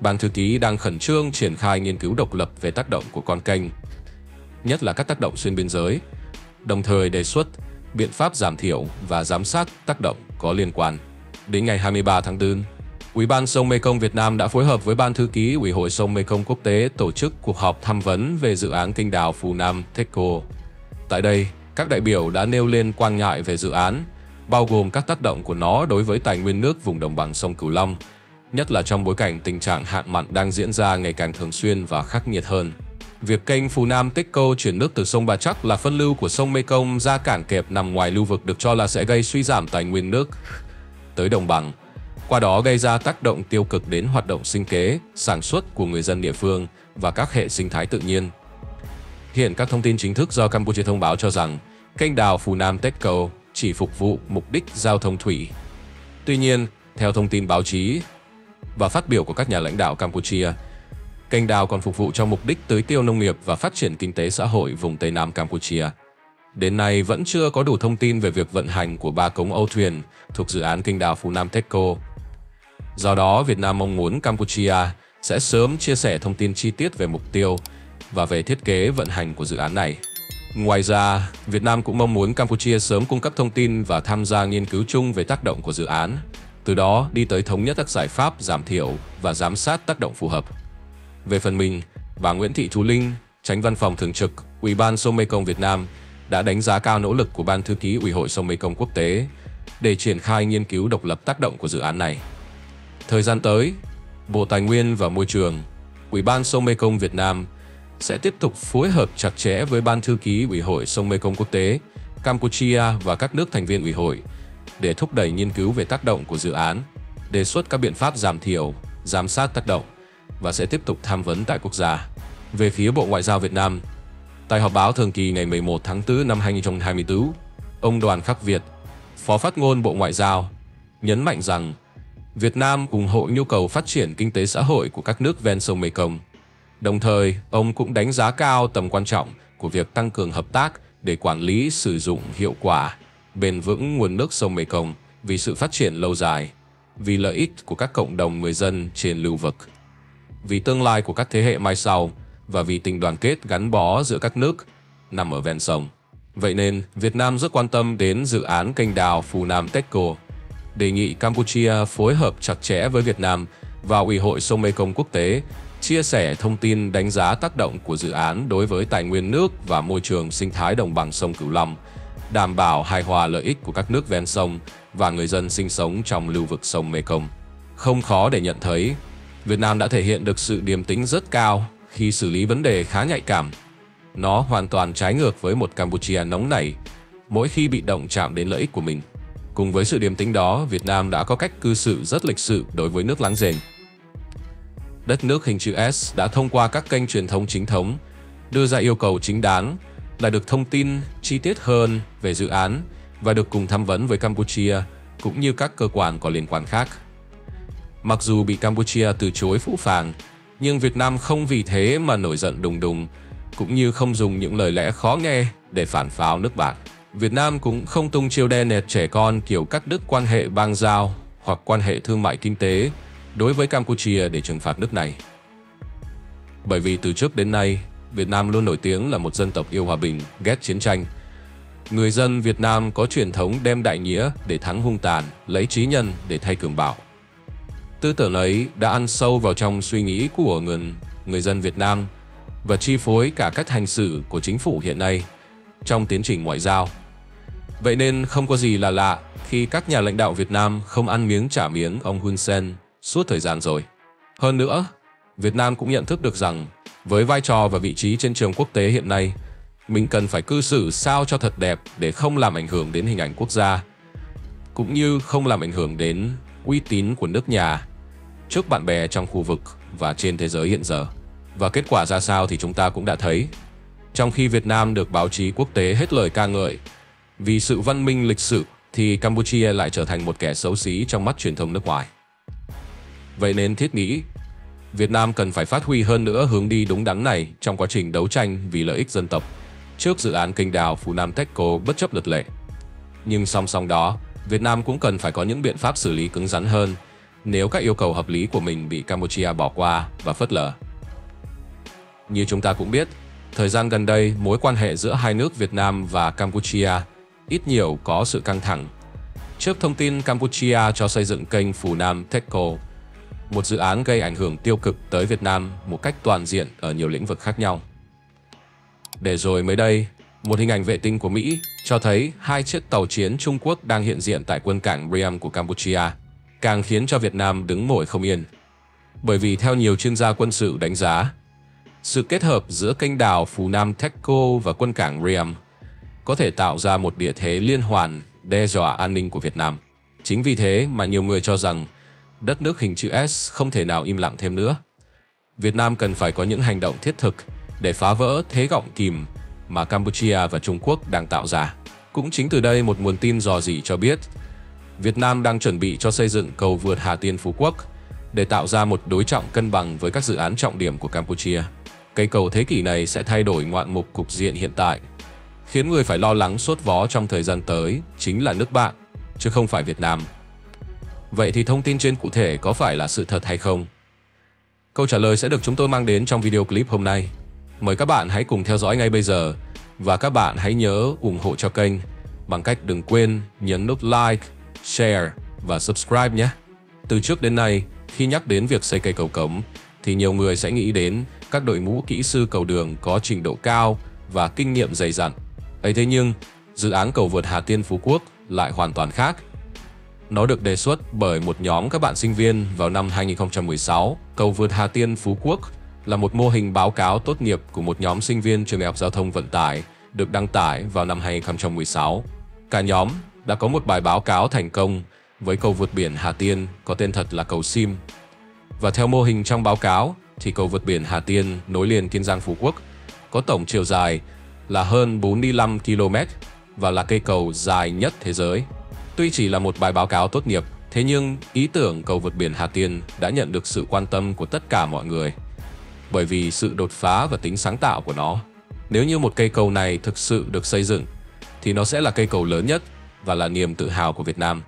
Ban Thư ký đang khẩn trương triển khai nghiên cứu độc lập về tác động của con kênh, nhất là các tác động xuyên biên giới, đồng thời đề xuất biện pháp giảm thiểu và giám sát tác động có liên quan. Đến ngày hai mươi ba tháng tư, Ủy ban sông Mekong Việt Nam đã phối hợp với Ban Thư ký Ủy hội sông Mekong quốc tế tổ chức cuộc họp tham vấn về dự án kênh đào Phunanm Techco. Tại đây, các đại biểu đã nêu lên quan ngại về dự án, bao gồm các tác động của nó đối với tài nguyên nước vùng đồng bằng sông Cửu Long, nhất là trong bối cảnh tình trạng hạn mặn đang diễn ra ngày càng thường xuyên và khắc nghiệt hơn. Việc kênh Phunanm Techco chuyển nước từ sông Bà Trắc là phân lưu của sông Mekong ra cảng kẹp nằm ngoài lưu vực được cho là sẽ gây suy giảm tài nguyên nước tới đồng bằng, qua đó gây ra tác động tiêu cực đến hoạt động sinh kế, sản xuất của người dân địa phương và các hệ sinh thái tự nhiên. Hiện các thông tin chính thức do Campuchia thông báo cho rằng kênh đào Phunanm Techco chỉ phục vụ mục đích giao thông thủy. Tuy nhiên, theo thông tin báo chí và phát biểu của các nhà lãnh đạo Campuchia, kênh đào còn phục vụ cho mục đích tưới tiêu nông nghiệp và phát triển kinh tế xã hội vùng Tây Nam Campuchia. Đến nay vẫn chưa có đủ thông tin về việc vận hành của ba cống âu thuyền thuộc dự án kênh đào Phunanm Techco. Do đó, Việt Nam mong muốn Campuchia sẽ sớm chia sẻ thông tin chi tiết về mục tiêu và về thiết kế vận hành của dự án này. Ngoài ra, Việt Nam cũng mong muốn Campuchia sớm cung cấp thông tin và tham gia nghiên cứu chung về tác động của dự án, từ đó đi tới thống nhất các giải pháp giảm thiểu và giám sát tác động phù hợp. Về phần mình, bà Nguyễn Thị Thúy Linh, Chánh Văn phòng Thường trực Ủy ban sông Mekong Việt Nam, đã đánh giá cao nỗ lực của Ban Thư ký Ủy hội sông Mekong quốc tế để triển khai nghiên cứu độc lập tác động của dự án này. Thời gian tới, Bộ Tài nguyên và Môi trường, Ủy ban sông Mekong Việt Nam sẽ tiếp tục phối hợp chặt chẽ với Ban Thư ký Ủy hội sông Mekong quốc tế, Campuchia và các nước thành viên Ủy hội để thúc đẩy nghiên cứu về tác động của dự án, đề xuất các biện pháp giảm thiểu, giám sát tác động và sẽ tiếp tục tham vấn tại quốc gia. Về phía Bộ Ngoại giao Việt Nam, tại họp báo thường kỳ ngày mười một tháng tư năm hai nghìn không trăm hai mươi tư, ông Đoàn Khắc Việt, Phó Phát ngôn Bộ Ngoại giao, nhấn mạnh rằng Việt Nam ủng hộ nhu cầu phát triển kinh tế xã hội của các nước ven sông Mekong. Đồng thời, ông cũng đánh giá cao tầm quan trọng của việc tăng cường hợp tác để quản lý sử dụng hiệu quả, bền vững nguồn nước sông Mekong vì sự phát triển lâu dài, vì lợi ích của các cộng đồng người dân trên lưu vực, vì tương lai của các thế hệ mai sau và vì tình đoàn kết gắn bó giữa các nước nằm ở ven sông. Vậy nên, Việt Nam rất quan tâm đến dự án kênh đào Phú Nam Techco, đề nghị Campuchia phối hợp chặt chẽ với Việt Nam và Ủy hội sông Mekong quốc tế, chia sẻ thông tin đánh giá tác động của dự án đối với tài nguyên nước và môi trường sinh thái đồng bằng sông Cửu Long, đảm bảo hài hòa lợi ích của các nước ven sông và người dân sinh sống trong lưu vực sông Mekong. Không khó để nhận thấy, Việt Nam đã thể hiện được sự điềm tĩnh rất cao khi xử lý vấn đề khá nhạy cảm. Nó hoàn toàn trái ngược với một Campuchia nóng nảy mỗi khi bị động chạm đến lợi ích của mình. Cùng với sự điềm tĩnh đó, Việt Nam đã có cách cư xử rất lịch sự đối với nước láng giềng. Đất nước hình chữ S đã thông qua các kênh truyền thông chính thống đưa ra yêu cầu chính đáng là được thông tin chi tiết hơn về dự án và được cùng tham vấn với Campuchia cũng như các cơ quan có liên quan khác. Mặc dù bị Campuchia từ chối phũ phàng, nhưng Việt Nam không vì thế mà nổi giận đùng đùng, cũng như không dùng những lời lẽ khó nghe để phản pháo nước bạn. Việt Nam cũng không tung chiêu đe nẹt trẻ con kiểu cắt đứt quan hệ bang giao hoặc quan hệ thương mại kinh tế đối với Campuchia để trừng phạt nước này. Bởi vì từ trước đến nay, Việt Nam luôn nổi tiếng là một dân tộc yêu hòa bình, ghét chiến tranh. Người dân Việt Nam có truyền thống đem đại nghĩa để thắng hung tàn, lấy trí nhân để thay cường bạo. Tư tưởng ấy đã ăn sâu vào trong suy nghĩ của người, người dân Việt Nam và chi phối cả cách hành xử của chính phủ hiện nay trong tiến trình ngoại giao. Vậy nên không có gì là lạ khi các nhà lãnh đạo Việt Nam không ăn miếng trả miếng ông Hun Sen suốt thời gian rồi. Hơn nữa, Việt Nam cũng nhận thức được rằng với vai trò và vị trí trên trường quốc tế hiện nay, mình cần phải cư xử sao cho thật đẹp để không làm ảnh hưởng đến hình ảnh quốc gia, cũng như không làm ảnh hưởng đến uy tín của nước nhà trước bạn bè trong khu vực và trên thế giới hiện giờ. Và kết quả ra sao thì chúng ta cũng đã thấy. Trong khi Việt Nam được báo chí quốc tế hết lời ca ngợi vì sự văn minh lịch sử, thì Campuchia lại trở thành một kẻ xấu xí trong mắt truyền thông nước ngoài. Vậy nên thiết nghĩ, Việt Nam cần phải phát huy hơn nữa hướng đi đúng đắn này trong quá trình đấu tranh vì lợi ích dân tộc trước dự án kênh đào Phú Nam Techco bất chấp luật lệ. Nhưng song song đó, Việt Nam cũng cần phải có những biện pháp xử lý cứng rắn hơn nếu các yêu cầu hợp lý của mình bị Campuchia bỏ qua và phớt lờ. Như chúng ta cũng biết, thời gian gần đây mối quan hệ giữa hai nước Việt Nam và Campuchia ít nhiều có sự căng thẳng. Trước thông tin Campuchia cho xây dựng kênh Phú Nam Techco, một dự án gây ảnh hưởng tiêu cực tới Việt Nam một cách toàn diện ở nhiều lĩnh vực khác nhau. Để rồi mới đây, một hình ảnh vệ tinh của Mỹ cho thấy hai chiếc tàu chiến Trung Quốc đang hiện diện tại quân cảng Briam của Campuchia, càng khiến cho Việt Nam đứng ngồi không yên. Bởi vì theo nhiều chuyên gia quân sự đánh giá, sự kết hợp giữa kênh đào Phú Nam Techco và quân cảng Briam có thể tạo ra một địa thế liên hoàn đe dọa an ninh của Việt Nam. Chính vì thế mà nhiều người cho rằng đất nước hình chữ S không thể nào im lặng thêm nữa. Việt Nam cần phải có những hành động thiết thực để phá vỡ thế gọng kìm mà Campuchia và Trung Quốc đang tạo ra. Cũng chính từ đây, một nguồn tin dò dỉ cho biết Việt Nam đang chuẩn bị cho xây dựng cầu vượt Hà Tiên Phú Quốc để tạo ra một đối trọng cân bằng với các dự án trọng điểm của Campuchia. Cây cầu thế kỷ này sẽ thay đổi ngoạn mục cục diện hiện tại, khiến người phải lo lắng sốt vó trong thời gian tới chính là nước bạn, chứ không phải Việt Nam. Vậy thì thông tin trên cụ thể có phải là sự thật hay không? Câu trả lời sẽ được chúng tôi mang đến trong video clip hôm nay. Mời các bạn hãy cùng theo dõi ngay bây giờ. Và các bạn hãy nhớ ủng hộ cho kênh bằng cách đừng quên nhấn nút like, share và subscribe nhé. Từ trước đến nay, khi nhắc đến việc xây cây cầu cống, thì nhiều người sẽ nghĩ đến các đội ngũ kỹ sư cầu đường có trình độ cao và kinh nghiệm dày dặn. Ấy thế nhưng, dự án cầu vượt Hà Tiên Phú Quốc lại hoàn toàn khác. Nó được đề xuất bởi một nhóm các bạn sinh viên vào năm hai nghìn không trăm mười sáu. Cầu vượt Hà Tiên Phú Quốc là một mô hình báo cáo tốt nghiệp của một nhóm sinh viên trường đại học giao thông vận tải được đăng tải vào năm hai nghìn không trăm mười sáu. Cả nhóm đã có một bài báo cáo thành công với cầu vượt biển Hà Tiên có tên thật là cầu Sim. Và theo mô hình trong báo cáo thì cầu vượt biển Hà Tiên nối liền Kiên Giang Phú Quốc có tổng chiều dài là hơn bốn mươi lăm ki lô mét và là cây cầu dài nhất thế giới. Tuy chỉ là một bài báo cáo tốt nghiệp Thế nhưng, ý tưởng cầu vượt biển Hà Tiên đã nhận được sự quan tâm của tất cả mọi người, bởi vì sự đột phá và tính sáng tạo của nó. Nếu như một cây cầu này thực sự được xây dựng, thì nó sẽ là cây cầu lớn nhất và là niềm tự hào của Việt Nam.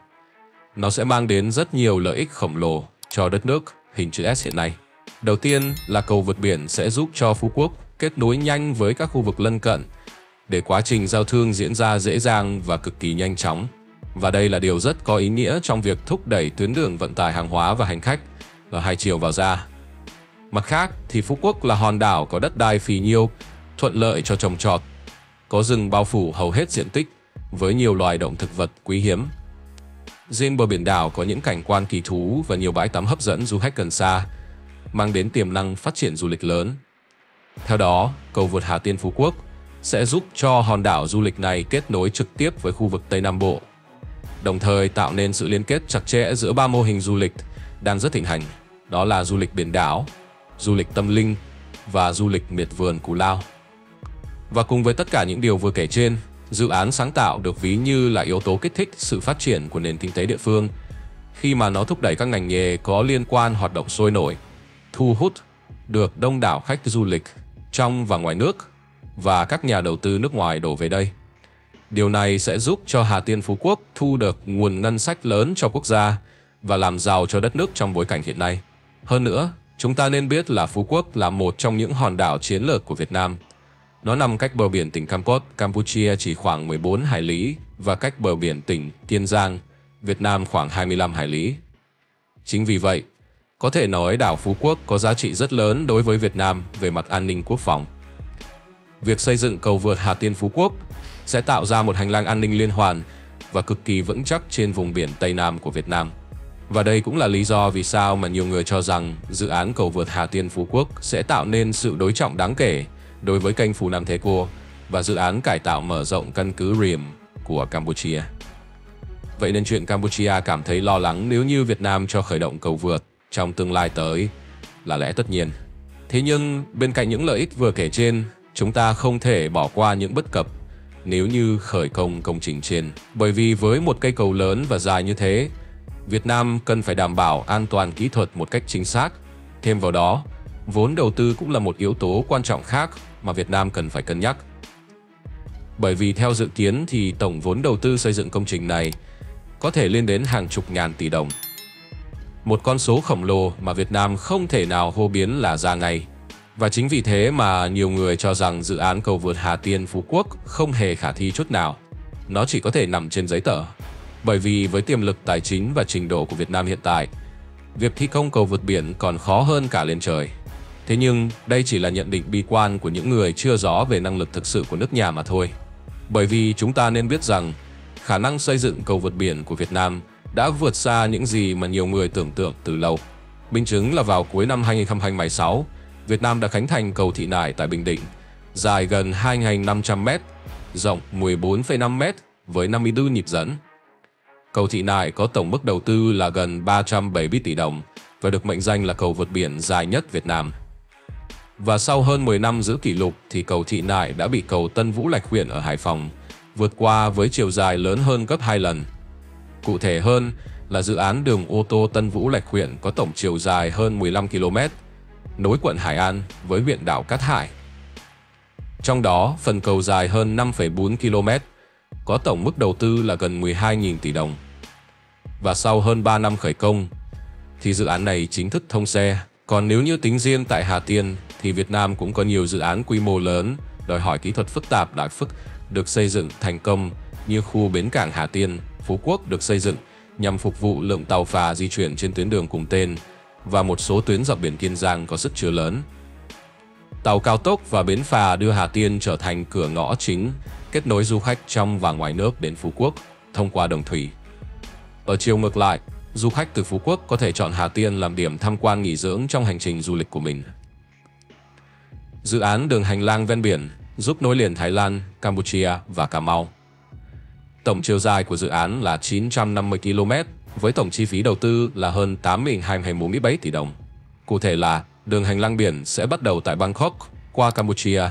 Nó sẽ mang đến rất nhiều lợi ích khổng lồ cho đất nước hình chữ S hiện nay. Đầu tiên là cầu vượt biển sẽ giúp cho Phú Quốc kết nối nhanh với các khu vực lân cận để quá trình giao thương diễn ra dễ dàng và cực kỳ nhanh chóng. Và đây là điều rất có ý nghĩa trong việc thúc đẩy tuyến đường vận tải hàng hóa và hành khách ở hai chiều vào ra. Mặt khác thì Phú Quốc là hòn đảo có đất đai phì nhiêu, thuận lợi cho trồng trọt, có rừng bao phủ hầu hết diện tích với nhiều loài động thực vật quý hiếm. Riêng bờ biển đảo có những cảnh quan kỳ thú và nhiều bãi tắm hấp dẫn du khách gần xa, mang đến tiềm năng phát triển du lịch lớn. Theo đó, cầu vượt Hà Tiên Phú Quốc sẽ giúp cho hòn đảo du lịch này kết nối trực tiếp với khu vực Tây Nam Bộ, đồng thời tạo nên sự liên kết chặt chẽ giữa ba mô hình du lịch đang rất thịnh hành, đó là du lịch biển đảo, du lịch tâm linh và du lịch miệt vườn Cù Lao. Và cùng với tất cả những điều vừa kể trên, dự án sáng tạo được ví như là yếu tố kích thích sự phát triển của nền kinh tế địa phương, khi mà nó thúc đẩy các ngành nghề có liên quan hoạt động sôi nổi, thu hút được đông đảo khách du lịch trong và ngoài nước và các nhà đầu tư nước ngoài đổ về đây. Điều này sẽ giúp cho Hà Tiên Phú Quốc thu được nguồn ngân sách lớn cho quốc gia và làm giàu cho đất nước trong bối cảnh hiện nay. Hơn nữa, chúng ta nên biết là Phú Quốc là một trong những hòn đảo chiến lược của Việt Nam. Nó nằm cách bờ biển tỉnh Kampot, Campuchia chỉ khoảng mười bốn hải lý và cách bờ biển tỉnh Kiên Giang, Việt Nam khoảng hai mươi lăm hải lý. Chính vì vậy, có thể nói đảo Phú Quốc có giá trị rất lớn đối với Việt Nam về mặt an ninh quốc phòng. Việc xây dựng cầu vượt Hà Tiên Phú Quốc sẽ tạo ra một hành lang an ninh liên hoàn và cực kỳ vững chắc trên vùng biển Tây Nam của Việt Nam. Và đây cũng là lý do vì sao mà nhiều người cho rằng dự án cầu vượt Hà Tiên Phú Quốc sẽ tạo nên sự đối trọng đáng kể đối với kênh Phù Nam Thế Cô và dự án cải tạo mở rộng căn cứ Riem của Campuchia. Vậy nên chuyện Campuchia cảm thấy lo lắng nếu như Việt Nam cho khởi động cầu vượt trong tương lai tới là lẽ tất nhiên. Thế nhưng bên cạnh những lợi ích vừa kể trên, chúng ta không thể bỏ qua những bất cập nếu như khởi công công trình trên. Bởi vì với một cây cầu lớn và dài như thế, Việt Nam cần phải đảm bảo an toàn kỹ thuật một cách chính xác. Thêm vào đó, vốn đầu tư cũng là một yếu tố quan trọng khác mà Việt Nam cần phải cân nhắc. Bởi vì theo dự kiến thì tổng vốn đầu tư xây dựng công trình này có thể lên đến hàng chục ngàn tỷ đồng. Một con số khổng lồ mà Việt Nam không thể nào hô biến là ra ngay. Và chính vì thế mà nhiều người cho rằng dự án cầu vượt Hà Tiên Phú Quốc không hề khả thi chút nào. Nó chỉ có thể nằm trên giấy tờ. Bởi vì với tiềm lực tài chính và trình độ của Việt Nam hiện tại, việc thi công cầu vượt biển còn khó hơn cả lên trời. Thế nhưng, đây chỉ là nhận định bi quan của những người chưa rõ về năng lực thực sự của nước nhà mà thôi. Bởi vì chúng ta nên biết rằng, khả năng xây dựng cầu vượt biển của Việt Nam đã vượt xa những gì mà nhiều người tưởng tượng từ lâu. Minh chứng là vào cuối năm hai nghìn không trăm hai mươi sáu, Việt Nam đã khánh thành cầu Thị Nải tại Bình Định, dài gần hai nghìn năm trăm mét, rộng mười bốn phẩy năm mét với năm mươi tư nhịp dẫn. Cầu Thị Nải có tổng mức đầu tư là gần ba trăm bảy mươi tỷ đồng và được mệnh danh là cầu vượt biển dài nhất Việt Nam. Và sau hơn mười năm giữ kỷ lục thì cầu Thị Nải đã bị cầu Tân Vũ Lạch Huyện ở Hải Phòng vượt qua với chiều dài lớn hơn gấp hai lần. Cụ thể hơn là dự án đường ô tô Tân Vũ Lạch Huyện có tổng chiều dài hơn mười lăm ki lô mét, nối quận Hải An với huyện đảo Cát Hải. Trong đó, phần cầu dài hơn năm phẩy bốn ki lô mét, có tổng mức đầu tư là gần mười hai nghìn tỷ đồng. Và sau hơn ba năm khởi công, thì dự án này chính thức thông xe. Còn nếu như tính riêng tại Hà Tiên, thì Việt Nam cũng có nhiều dự án quy mô lớn, đòi hỏi kỹ thuật phức tạp đại phức được xây dựng thành công như khu bến cảng Hà Tiên, Phú Quốc được xây dựng nhằm phục vụ lượng tàu phà di chuyển trên tuyến đường cùng tên và một số tuyến dọc biển Kiên Giang có sức chứa lớn. Tàu cao tốc và bến phà đưa Hà Tiên trở thành cửa ngõ chính, kết nối du khách trong và ngoài nước đến Phú Quốc thông qua đường thủy. Ở chiều ngược lại, du khách từ Phú Quốc có thể chọn Hà Tiên làm điểm tham quan nghỉ dưỡng trong hành trình du lịch của mình. Dự án đường hành lang ven biển giúp nối liền Thái Lan, Campuchia và Cà Mau. Tổng chiều dài của dự án là chín trăm năm mươi ki lô mét, với tổng chi phí đầu tư là hơn tám nghìn hai trăm bốn mươi bảy tỷ đồng. Cụ thể là đường hành lang biển sẽ bắt đầu tại Bangkok, qua Campuchia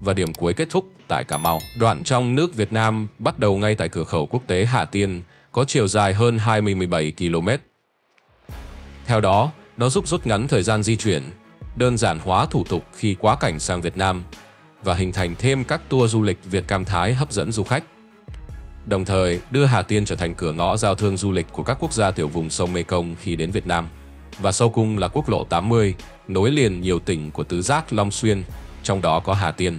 và điểm cuối kết thúc tại Cà Mau. Đoạn trong nước Việt Nam bắt đầu ngay tại cửa khẩu quốc tế Hà Tiên, có chiều dài hơn hai mươi mười bảy ki lô mét. Theo đó, nó giúp rút ngắn thời gian di chuyển, đơn giản hóa thủ tục khi quá cảnh sang Việt Nam và hình thành thêm các tour du lịch Việt Cam Thái hấp dẫn du khách. Đồng thời, đưa Hà Tiên trở thành cửa ngõ giao thương du lịch của các quốc gia tiểu vùng sông Mekong khi đến Việt Nam. Và sau cùng là quốc lộ tám mươi, nối liền nhiều tỉnh của Tứ Giác Long Xuyên, trong đó có Hà Tiên.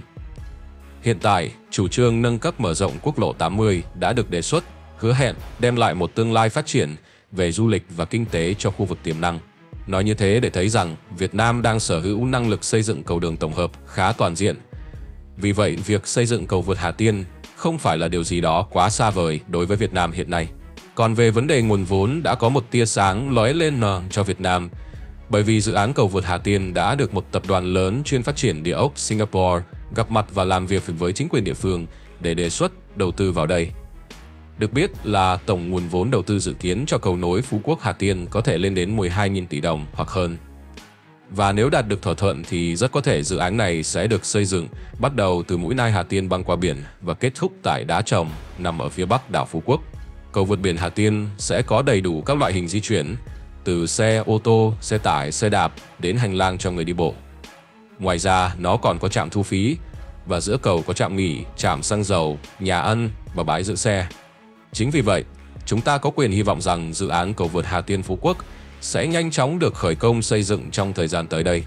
Hiện tại, chủ trương nâng cấp mở rộng quốc lộ tám mươi đã được đề xuất, hứa hẹn đem lại một tương lai phát triển về du lịch và kinh tế cho khu vực tiềm năng. Nói như thế để thấy rằng Việt Nam đang sở hữu năng lực xây dựng cầu đường tổng hợp khá toàn diện. Vì vậy, việc xây dựng cầu vượt Hà Tiên không phải là điều gì đó quá xa vời đối với Việt Nam hiện nay. Còn về vấn đề nguồn vốn, đã có một tia sáng lóe lên cho Việt Nam, bởi vì dự án cầu vượt Hà Tiên đã được một tập đoàn lớn chuyên phát triển địa ốc Singapore gặp mặt và làm việc với chính quyền địa phương để đề xuất đầu tư vào đây. Được biết là tổng nguồn vốn đầu tư dự kiến cho cầu nối Phú Quốc Hà Tiên có thể lên đến mười hai nghìn tỷ đồng hoặc hơn. Và nếu đạt được thỏa thuận thì rất có thể dự án này sẽ được xây dựng bắt đầu từ mũi Nai Hà Tiên băng qua biển và kết thúc tại Đá Chồng nằm ở phía bắc đảo Phú Quốc. Cầu vượt biển Hà Tiên sẽ có đầy đủ các loại hình di chuyển, từ xe ô tô, xe tải, xe đạp đến hành lang cho người đi bộ. Ngoài ra, nó còn có trạm thu phí và giữa cầu có trạm nghỉ, trạm xăng dầu, nhà ăn và bãi giữ xe. Chính vì vậy, chúng ta có quyền hy vọng rằng dự án cầu vượt Hà Tiên Phú Quốc sẽ nhanh chóng được khởi công xây dựng trong thời gian tới đây.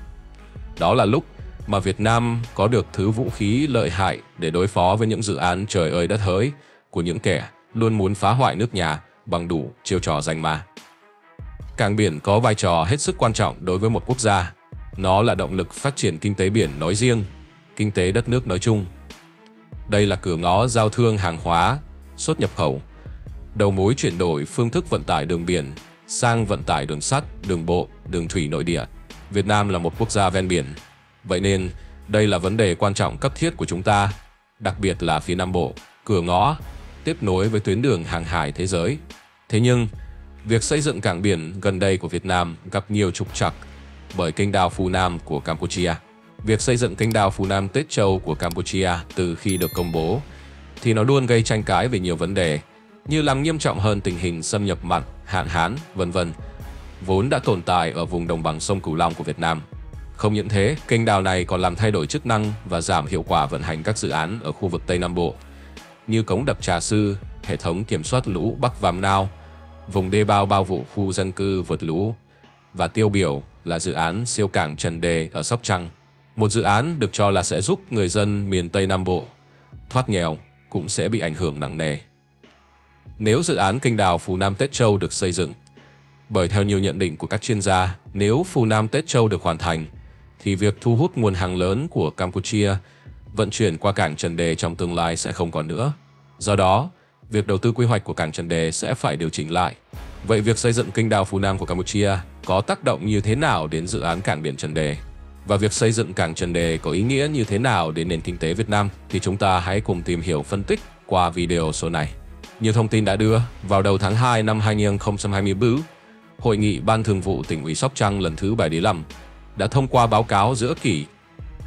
Đó là lúc mà Việt Nam có được thứ vũ khí lợi hại để đối phó với những dự án trời ơi đất hỡi của những kẻ luôn muốn phá hoại nước nhà bằng đủ chiêu trò danh ma. Cảng biển có vai trò hết sức quan trọng đối với một quốc gia. Nó là động lực phát triển kinh tế biển nói riêng, kinh tế đất nước nói chung. Đây là cửa ngõ giao thương hàng hóa, xuất nhập khẩu, đầu mối chuyển đổi phương thức vận tải đường biển sang vận tải đường sắt, đường bộ, đường thủy nội địa. Việt Nam là một quốc gia ven biển. Vậy nên, đây là vấn đề quan trọng cấp thiết của chúng ta, đặc biệt là phía Nam Bộ, cửa ngõ, tiếp nối với tuyến đường hàng hải thế giới. Thế nhưng, việc xây dựng cảng biển gần đây của Việt Nam gặp nhiều trục trặc bởi kênh đào Phú Nam của Campuchia. Việc xây dựng kênh đào Phú Nam Tết Châu của Campuchia từ khi được công bố, thì nó luôn gây tranh cãi về nhiều vấn đề, như làm nghiêm trọng hơn tình hình xâm nhập mặn, hạn hán, vân vân, vốn đã tồn tại ở vùng đồng bằng sông Cửu Long của Việt Nam. Không những thế, kênh đào này còn làm thay đổi chức năng và giảm hiệu quả vận hành các dự án ở khu vực Tây Nam Bộ, như cống đập Trà Sư, hệ thống kiểm soát lũ Bắc Vàm Nao, vùng đê bao bao vụ khu dân cư vượt lũ, và tiêu biểu là dự án siêu cảng Trần Đề ở Sóc Trăng, một dự án được cho là sẽ giúp người dân miền Tây Nam Bộ thoát nghèo cũng sẽ bị ảnh hưởng nặng nề nếu dự án kênh đào Phú Nam Tết Châu được xây dựng. Bởi theo nhiều nhận định của các chuyên gia, nếu Phú Nam Tết Châu được hoàn thành, thì việc thu hút nguồn hàng lớn của Campuchia vận chuyển qua cảng Trần Đề trong tương lai sẽ không còn nữa. Do đó, việc đầu tư quy hoạch của cảng Trần Đề sẽ phải điều chỉnh lại. Vậy việc xây dựng kênh đào Phú Nam của Campuchia có tác động như thế nào đến dự án cảng biển Trần Đề? Và việc xây dựng cảng Trần Đề có ý nghĩa như thế nào đến nền kinh tế Việt Nam? Thì chúng ta hãy cùng tìm hiểu phân tích qua video số này. Như thông tin đã đưa, vào đầu tháng hai năm hai nghìn không trăm hai mươi bốn, Hội nghị Ban Thường vụ Tỉnh ủy Sóc Trăng lần thứ bảy mươi lăm đã thông qua báo cáo giữa kỳ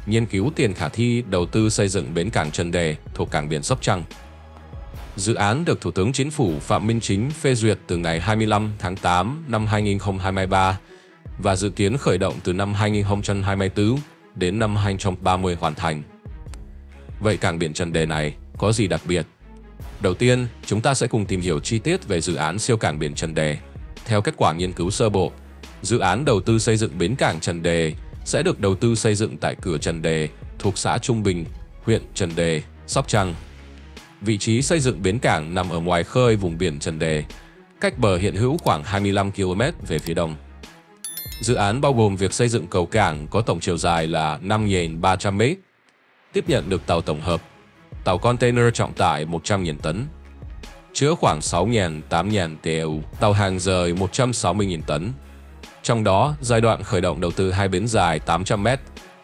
nghiên cứu tiền khả thi đầu tư xây dựng bến cảng Trần Đề thuộc cảng biển Sóc Trăng. Dự án được Thủ tướng Chính phủ Phạm Minh Chính phê duyệt từ ngày hai mươi lăm tháng tám năm hai nghìn không trăm hai mươi ba và dự kiến khởi động từ năm hai nghìn không trăm hai mươi tư đến năm hai nghìn không trăm ba mươi hoàn thành. Vậy cảng biển Trần Đề này có gì đặc biệt? Đầu tiên, chúng ta sẽ cùng tìm hiểu chi tiết về dự án siêu cảng biển Trần Đề. Theo kết quả nghiên cứu sơ bộ, dự án đầu tư xây dựng bến cảng Trần Đề sẽ được đầu tư xây dựng tại cửa Trần Đề thuộc xã Trung Bình, huyện Trần Đề, Sóc Trăng. Vị trí xây dựng bến cảng nằm ở ngoài khơi vùng biển Trần Đề, cách bờ hiện hữu khoảng hai mươi lăm ki lô mét về phía đông. Dự án bao gồm việc xây dựng cầu cảng có tổng chiều dài là năm nghìn ba trăm mét, tiếp nhận được tàu tổng hợp, tàu container trọng tải một trăm nghìn tấn, chứa khoảng sáu nghìn đến tám nghìn tấn, tàu hàng rời một trăm sáu mươi nghìn tấn. Trong đó, giai đoạn khởi động đầu tư hai bến dài tám trăm mét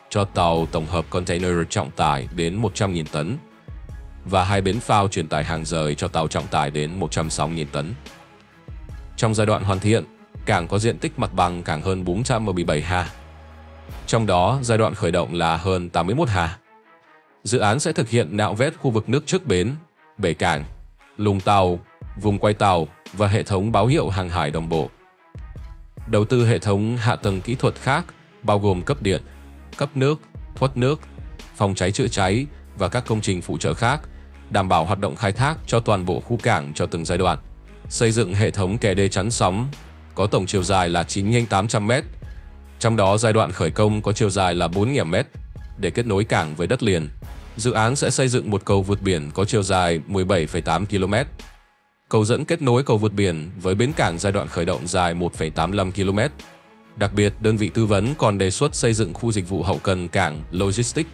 cho tàu tổng hợp container trọng tải đến một trăm nghìn tấn và hai bến phao truyền tải hàng rời cho tàu trọng tải đến một trăm sáu mươi nghìn tấn. Trong giai đoạn hoàn thiện, cảng có diện tích mặt bằng cảng hơn bốn trăm mười bảy ha. Trong đó, giai đoạn khởi động là hơn tám mươi mốt ha. Dự án sẽ thực hiện nạo vét khu vực nước trước bến, bể cảng, lùng tàu vùng quay tàu và hệ thống báo hiệu hàng hải đồng bộ. Đầu tư hệ thống hạ tầng kỹ thuật khác, bao gồm cấp điện, cấp nước, thoát nước, phòng cháy chữa cháy và các công trình phụ trợ khác, đảm bảo hoạt động khai thác cho toàn bộ khu cảng cho từng giai đoạn. Xây dựng hệ thống kè đê chắn sóng, có tổng chiều dài là chín nghìn tám trăm mét, trong đó giai đoạn khởi công có chiều dài là bốn nghìn mét, để kết nối cảng với đất liền. Dự án sẽ xây dựng một cầu vượt biển có chiều dài mười bảy phẩy tám ki lô mét. Cầu dẫn kết nối cầu vượt biển với bến cảng giai đoạn khởi động dài một phẩy tám mươi lăm ki lô mét. Đặc biệt, đơn vị tư vấn còn đề xuất xây dựng khu dịch vụ hậu cần cảng Logistics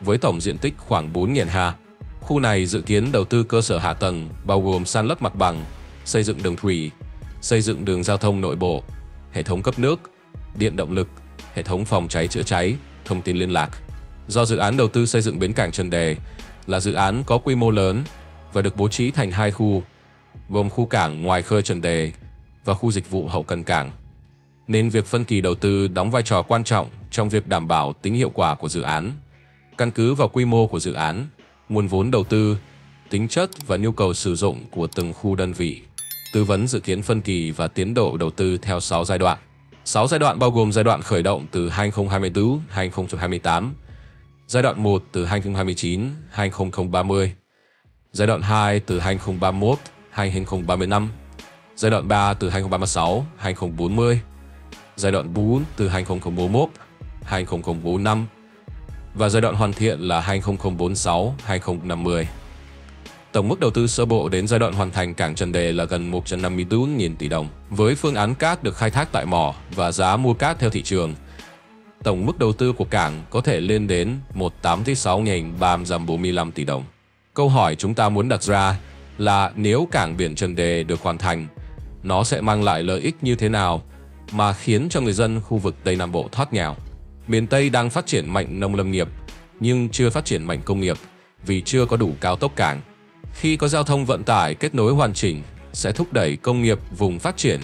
với tổng diện tích khoảng bốn nghìn ha. Khu này dự kiến đầu tư cơ sở hạ tầng bao gồm san lấp mặt bằng, xây dựng đường thủy, xây dựng đường giao thông nội bộ, hệ thống cấp nước, điện động lực, hệ thống phòng cháy chữa cháy, thông tin liên lạc. Do dự án đầu tư xây dựng bến cảng Trần Đề là dự án có quy mô lớn và được bố trí thành hai khu, gồm khu cảng ngoài khơi Trần Đề và khu dịch vụ hậu cần cảng, nên việc phân kỳ đầu tư đóng vai trò quan trọng trong việc đảm bảo tính hiệu quả của dự án. Căn cứ vào quy mô của dự án, nguồn vốn đầu tư, tính chất và nhu cầu sử dụng của từng khu đơn vị, tư vấn dự kiến phân kỳ và tiến độ đầu tư theo sáu giai đoạn. sáu giai đoạn bao gồm giai đoạn khởi động từ hai nghìn không trăm hai mươi tư đến hai nghìn không trăm hai mươi tám, giai đoạn một từ hai nghìn không trăm hai mươi chín đến hai nghìn không trăm ba mươi, giai đoạn hai từ hai nghìn không trăm ba mươi mốt đến hai nghìn không trăm ba mươi lăm, giai đoạn ba từ hai nghìn không trăm ba mươi sáu đến hai nghìn không trăm bốn mươi, giai đoạn bốn từ hai nghìn không trăm bốn mươi mốt đến hai nghìn không trăm bốn mươi lăm và giai đoạn hoàn thiện là hai nghìn không trăm bốn mươi sáu đến hai nghìn không trăm năm mươi. Tổng mức đầu tư sơ bộ đến giai đoạn hoàn thành cảng Trần Đề là gần một trăm năm mươi tư nghìn tỷ đồng. Với phương án cát được khai thác tại mỏ và giá mua cát theo thị trường, tổng mức đầu tư của cảng có thể lên đến một trăm tám mươi sáu nghìn ba trăm bốn mươi lăm tỷ đồng. Câu hỏi chúng ta muốn đặt ra là nếu cảng biển Trần Đề được hoàn thành, nó sẽ mang lại lợi ích như thế nào mà khiến cho người dân khu vực Tây Nam Bộ thoát nghèo? Miền Tây đang phát triển mạnh nông lâm nghiệp, nhưng chưa phát triển mạnh công nghiệp vì chưa có đủ cao tốc cảng. Khi có giao thông vận tải kết nối hoàn chỉnh, sẽ thúc đẩy công nghiệp vùng phát triển,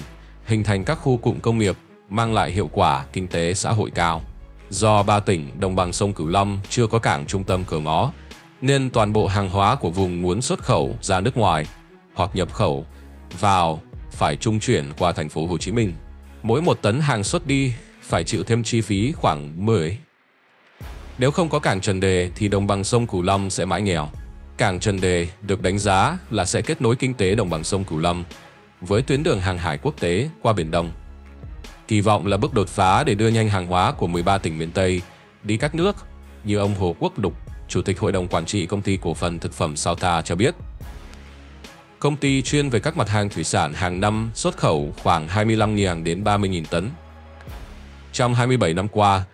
hình thành các khu cụm công nghiệp, mang lại hiệu quả kinh tế xã hội cao. Do ba tỉnh đồng bằng sông Cửu Long chưa có cảng trung tâm cửa ngõ, nên toàn bộ hàng hóa của vùng muốn xuất khẩu ra nước ngoài hoặc nhập khẩu vào phải trung chuyển qua thành phố Hồ Chí Minh. Mỗi một tấn hàng xuất đi phải chịu thêm chi phí khoảng mười. Nếu không có cảng Trần Đề thì đồng bằng sông Cửu Long sẽ mãi nghèo. Cảng Trần Đề được đánh giá là sẽ kết nối kinh tế đồng bằng sông Cửu Long với tuyến đường hàng hải quốc tế qua Biển Đông. Kỳ vọng là bước đột phá để đưa nhanh hàng hóa của mười ba tỉnh miền Tây đi các nước, như ông Hồ Quốc Đục, Chủ tịch Hội đồng Quản trị Công ty Cổ phần Thực phẩm Sauta cho biết. Công ty chuyên về các mặt hàng thủy sản hàng năm xuất khẩu khoảng hai mươi lăm nghìn đến ba mươi nghìn tấn. Trong hai mươi bảy năm qua,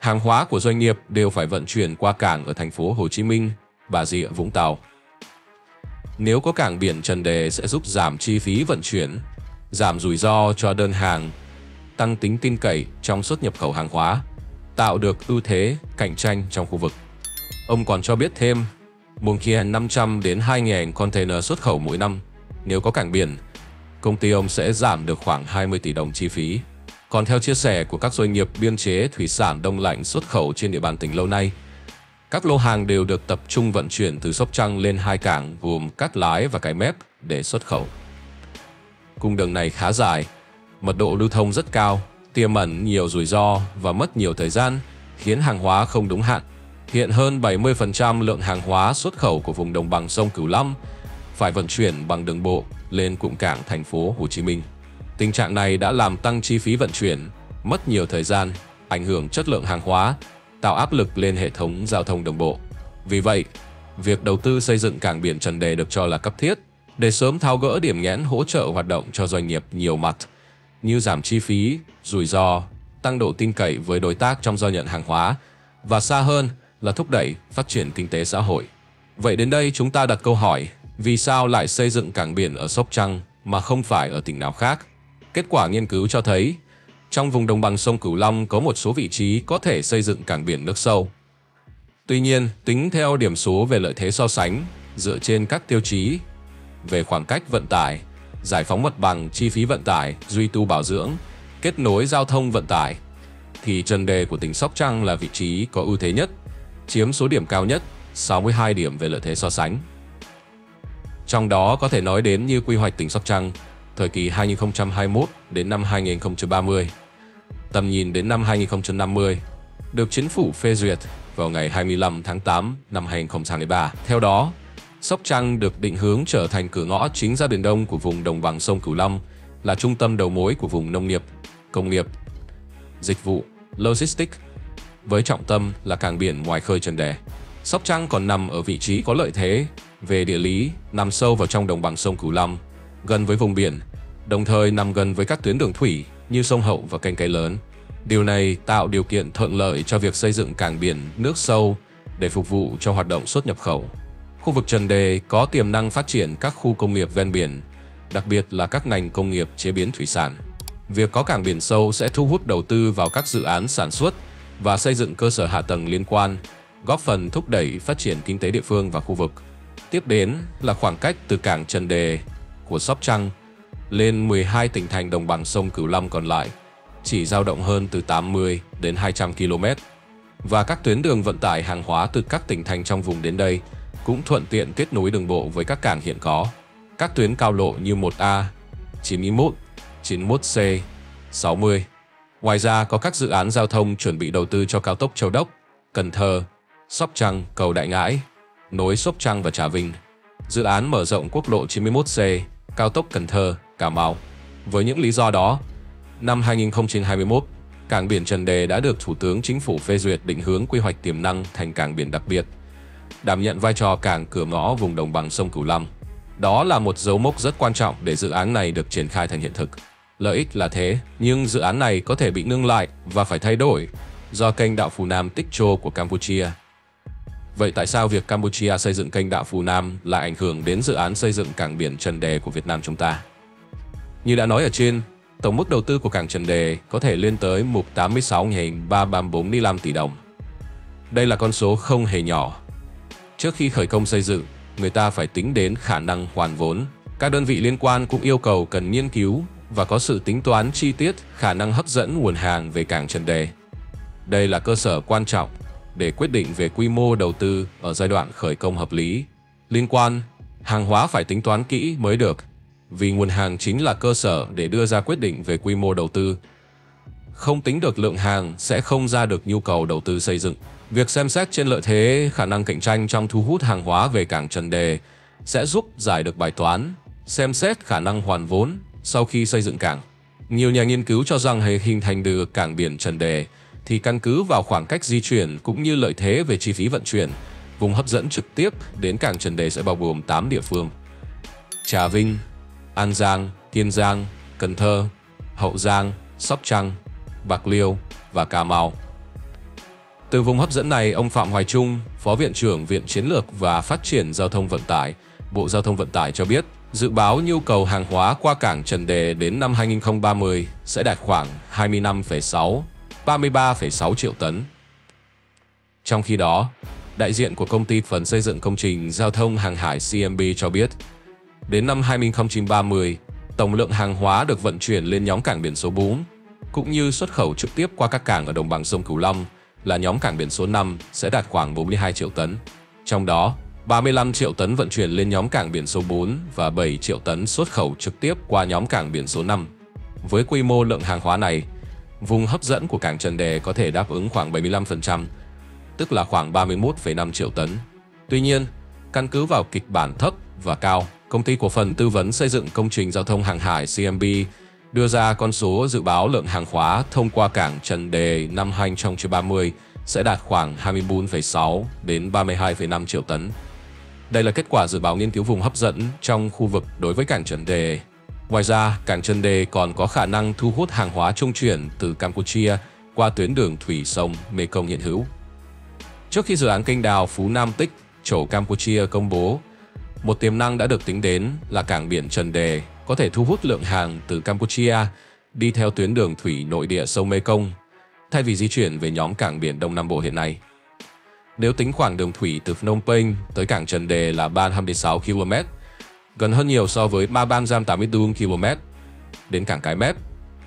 hàng hóa của doanh nghiệp đều phải vận chuyển qua cảng ở thành phố Hồ Chí Minh, Bà Rịa, Vũng Tàu. Nếu có cảng biển Trần Đề sẽ giúp giảm chi phí vận chuyển, giảm rủi ro cho đơn hàng, tăng tính tin cậy trong xuất nhập khẩu hàng hóa, tạo được ưu thế cạnh tranh trong khu vực. Ông còn cho biết thêm, mungkin năm trăm đến hai nghìn container xuất khẩu mỗi năm. Nếu có cảng biển, công ty ông sẽ giảm được khoảng hai mươi tỷ đồng chi phí. Còn theo chia sẻ của các doanh nghiệp biên chế thủy sản đông lạnh xuất khẩu trên địa bàn tỉnh lâu nay, các lô hàng đều được tập trung vận chuyển từ Sóc Trăng lên hai cảng gồm Cát Lái và Cái Mép để xuất khẩu. Cung đường này khá dài, mật độ lưu thông rất cao, tiềm ẩn nhiều rủi ro và mất nhiều thời gian, khiến hàng hóa không đúng hạn. Hiện hơn bảy mươi phần trăm lượng hàng hóa xuất khẩu của vùng đồng bằng sông Cửu Long phải vận chuyển bằng đường bộ lên cụm cảng thành phố Hồ Chí Minh. Tình trạng này đã làm tăng chi phí vận chuyển, mất nhiều thời gian, ảnh hưởng chất lượng hàng hóa, tạo áp lực lên hệ thống giao thông đồng bộ. Vì vậy, việc đầu tư xây dựng cảng biển Trần Đề được cho là cấp thiết để sớm tháo gỡ điểm nghẽn hỗ trợ hoạt động cho doanh nghiệp nhiều mặt, như giảm chi phí, rủi ro, tăng độ tin cậy với đối tác trong giao nhận hàng hóa và xa hơn là thúc đẩy phát triển kinh tế xã hội. Vậy đến đây chúng ta đặt câu hỏi, vì sao lại xây dựng cảng biển ở Sóc Trăng mà không phải ở tỉnh nào khác? Kết quả nghiên cứu cho thấy, trong vùng đồng bằng sông Cửu Long có một số vị trí có thể xây dựng cảng biển nước sâu. Tuy nhiên, tính theo điểm số về lợi thế so sánh, dựa trên các tiêu chí về khoảng cách vận tải, giải phóng mặt bằng, chi phí vận tải, duy tu bảo dưỡng, kết nối giao thông vận tải, thì Trần Đề của tỉnh Sóc Trăng là vị trí có ưu thế nhất, chiếm số điểm cao nhất, sáu mươi hai điểm về lợi thế so sánh. Trong đó có thể nói đến như quy hoạch tỉnh Sóc Trăng thời kỳ hai nghìn không trăm hai mươi mốt đến năm hai nghìn không trăm ba mươi, tầm nhìn đến năm hai nghìn không trăm năm mươi, được chính phủ phê duyệt vào ngày hai mươi lăm tháng tám năm hai nghìn không trăm hai mươi ba. Theo đó, Sóc Trăng được định hướng trở thành cửa ngõ chính ra biển Đông của vùng đồng bằng sông Cửu Long, là trung tâm đầu mối của vùng nông nghiệp, công nghiệp, dịch vụ, logistics, với trọng tâm là cảng biển ngoài khơi Trần Đề. Sóc Trăng còn nằm ở vị trí có lợi thế về địa lý, nằm sâu vào trong đồng bằng sông Cửu Long, gần với vùng biển, đồng thời nằm gần với các tuyến đường thủy như sông Hậu và kênh Cái Lớn. Điều này tạo điều kiện thuận lợi cho việc xây dựng cảng biển nước sâu để phục vụ cho hoạt động xuất nhập khẩu. Khu vực Trần Đề có tiềm năng phát triển các khu công nghiệp ven biển, đặc biệt là các ngành công nghiệp chế biến thủy sản. Việc có cảng biển sâu sẽ thu hút đầu tư vào các dự án sản xuất và xây dựng cơ sở hạ tầng liên quan, góp phần thúc đẩy phát triển kinh tế địa phương và khu vực. Tiếp đến là khoảng cách từ cảng Trần Đề của Sóc Trăng lên mười hai tỉnh thành đồng bằng sông Cửu Long còn lại chỉ dao động hơn từ tám mươi đến hai trăm ki lô mét. Và các tuyến đường vận tải hàng hóa từ các tỉnh thành trong vùng đến đây cũng thuận tiện kết nối đường bộ với các cảng hiện có. Các tuyến cao lộ như một A, chín mươi mốt, chín mươi mốt C, sáu mươi. Ngoài ra có các dự án giao thông chuẩn bị đầu tư cho cao tốc Châu Đốc, Cần Thơ, Sóc Trăng, Cầu Đại Ngãi, nối Sóc Trăng và Trà Vinh. Dự án mở rộng quốc lộ chín mươi mốt C, cao tốc Cần Thơ, Cà Mau. Với những lý do đó, năm hai nghìn không trăm hai mươi mốt, cảng biển Trần Đề đã được Thủ tướng Chính phủ phê duyệt định hướng quy hoạch tiềm năng thành cảng biển đặc biệt, đảm nhận vai trò cảng cửa ngõ vùng đồng bằng sông Cửu Long. Đó là một dấu mốc rất quan trọng để dự án này được triển khai thành hiện thực. Lợi ích là thế, nhưng dự án này có thể bị ngưng lại và phải thay đổi do kênh đạo Phù Nam Tích Châu của Campuchia. Vậy tại sao việc Campuchia xây dựng kênh đạo Phù Nam lại ảnh hưởng đến dự án xây dựng cảng biển Trần Đề của Việt Nam chúng ta? Như đã nói ở trên, tổng mức đầu tư của cảng Trần Đề có thể lên tới mục tám mươi sáu nghìn ba trăm bốn mươi lăm tỷ đồng. Đây là con số không hề nhỏ. Trước khi khởi công xây dựng, người ta phải tính đến khả năng hoàn vốn. Các đơn vị liên quan cũng yêu cầu cần nghiên cứu và có sự tính toán chi tiết khả năng hấp dẫn nguồn hàng về cảng Trần Đề. Đây là cơ sở quan trọng để quyết định về quy mô đầu tư ở giai đoạn khởi công hợp lý. Liên quan, hàng hóa phải tính toán kỹ mới được, vì nguồn hàng chính là cơ sở để đưa ra quyết định về quy mô đầu tư. Không tính được lượng hàng sẽ không ra được nhu cầu đầu tư xây dựng. Việc xem xét trên lợi thế, khả năng cạnh tranh trong thu hút hàng hóa về cảng Trần Đề sẽ giúp giải được bài toán, xem xét khả năng hoàn vốn sau khi xây dựng cảng. Nhiều nhà nghiên cứu cho rằng để hình thành được cảng biển Trần Đề thì căn cứ vào khoảng cách di chuyển cũng như lợi thế về chi phí vận chuyển, vùng hấp dẫn trực tiếp đến cảng Trần Đề sẽ bao gồm tám địa phương: Trà Vinh, An Giang, Kiên Giang, Cần Thơ, Hậu Giang, Sóc Trăng, Bạc Liêu và Cà Mau. Từ vùng hấp dẫn này, ông Phạm Hoài Trung, Phó Viện trưởng Viện Chiến lược và Phát triển Giao thông Vận tải, Bộ Giao thông Vận tải cho biết, dự báo nhu cầu hàng hóa qua cảng Trần Đề đến năm hai nghìn không trăm ba mươi sẽ đạt khoảng hai mươi lăm phẩy sáu đến ba mươi ba phẩy sáu triệu tấn. Trong khi đó, đại diện của công ty phần xây dựng công trình giao thông hàng hải xê em bê cho biết, đến năm hai nghìn không trăm ba mươi, tổng lượng hàng hóa được vận chuyển lên nhóm cảng biển số bốn, cũng như xuất khẩu trực tiếp qua các cảng ở đồng bằng sông Cửu Long là nhóm cảng biển số năm sẽ đạt khoảng bốn mươi hai triệu tấn. Trong đó, ba mươi lăm triệu tấn vận chuyển lên nhóm cảng biển số bốn và bảy triệu tấn xuất khẩu trực tiếp qua nhóm cảng biển số năm. Với quy mô lượng hàng hóa này, vùng hấp dẫn của cảng Trần Đề có thể đáp ứng khoảng bảy mươi lăm phần trăm, tức là khoảng ba mươi mốt phẩy năm triệu tấn. Tuy nhiên, căn cứ vào kịch bản thấp và cao, Công ty Cổ phần Tư vấn Xây dựng Công trình Giao thông Hàng hải xê em bê đưa ra con số dự báo lượng hàng hóa thông qua cảng Trần Đề năm hai nghìn không trăm ba mươi sẽ đạt khoảng hai mươi bốn phẩy sáu đến ba mươi hai phẩy năm triệu tấn. Đây là kết quả dự báo nghiên cứu vùng hấp dẫn trong khu vực đối với cảng Trần Đề. Ngoài ra, cảng Trần Đề còn có khả năng thu hút hàng hóa trung chuyển từ Campuchia qua tuyến đường thủy sông Mekong hiện hữu. Trước khi dự án kênh đào Phú Nam Tích Châu Campuchia công bố, một tiềm năng đã được tính đến là cảng biển Trần Đề có thể thu hút lượng hàng từ Campuchia đi theo tuyến đường thủy nội địa sông Mekong, thay vì di chuyển về nhóm cảng biển Đông Nam Bộ hiện nay. Nếu tính khoảng đường thủy từ Phnom Penh tới cảng Trần Đề là ba trăm hai mươi sáu ki lô mét, gần hơn nhiều so với ba trăm tám mươi tư ki lô mét, đến cảng Cái Mép,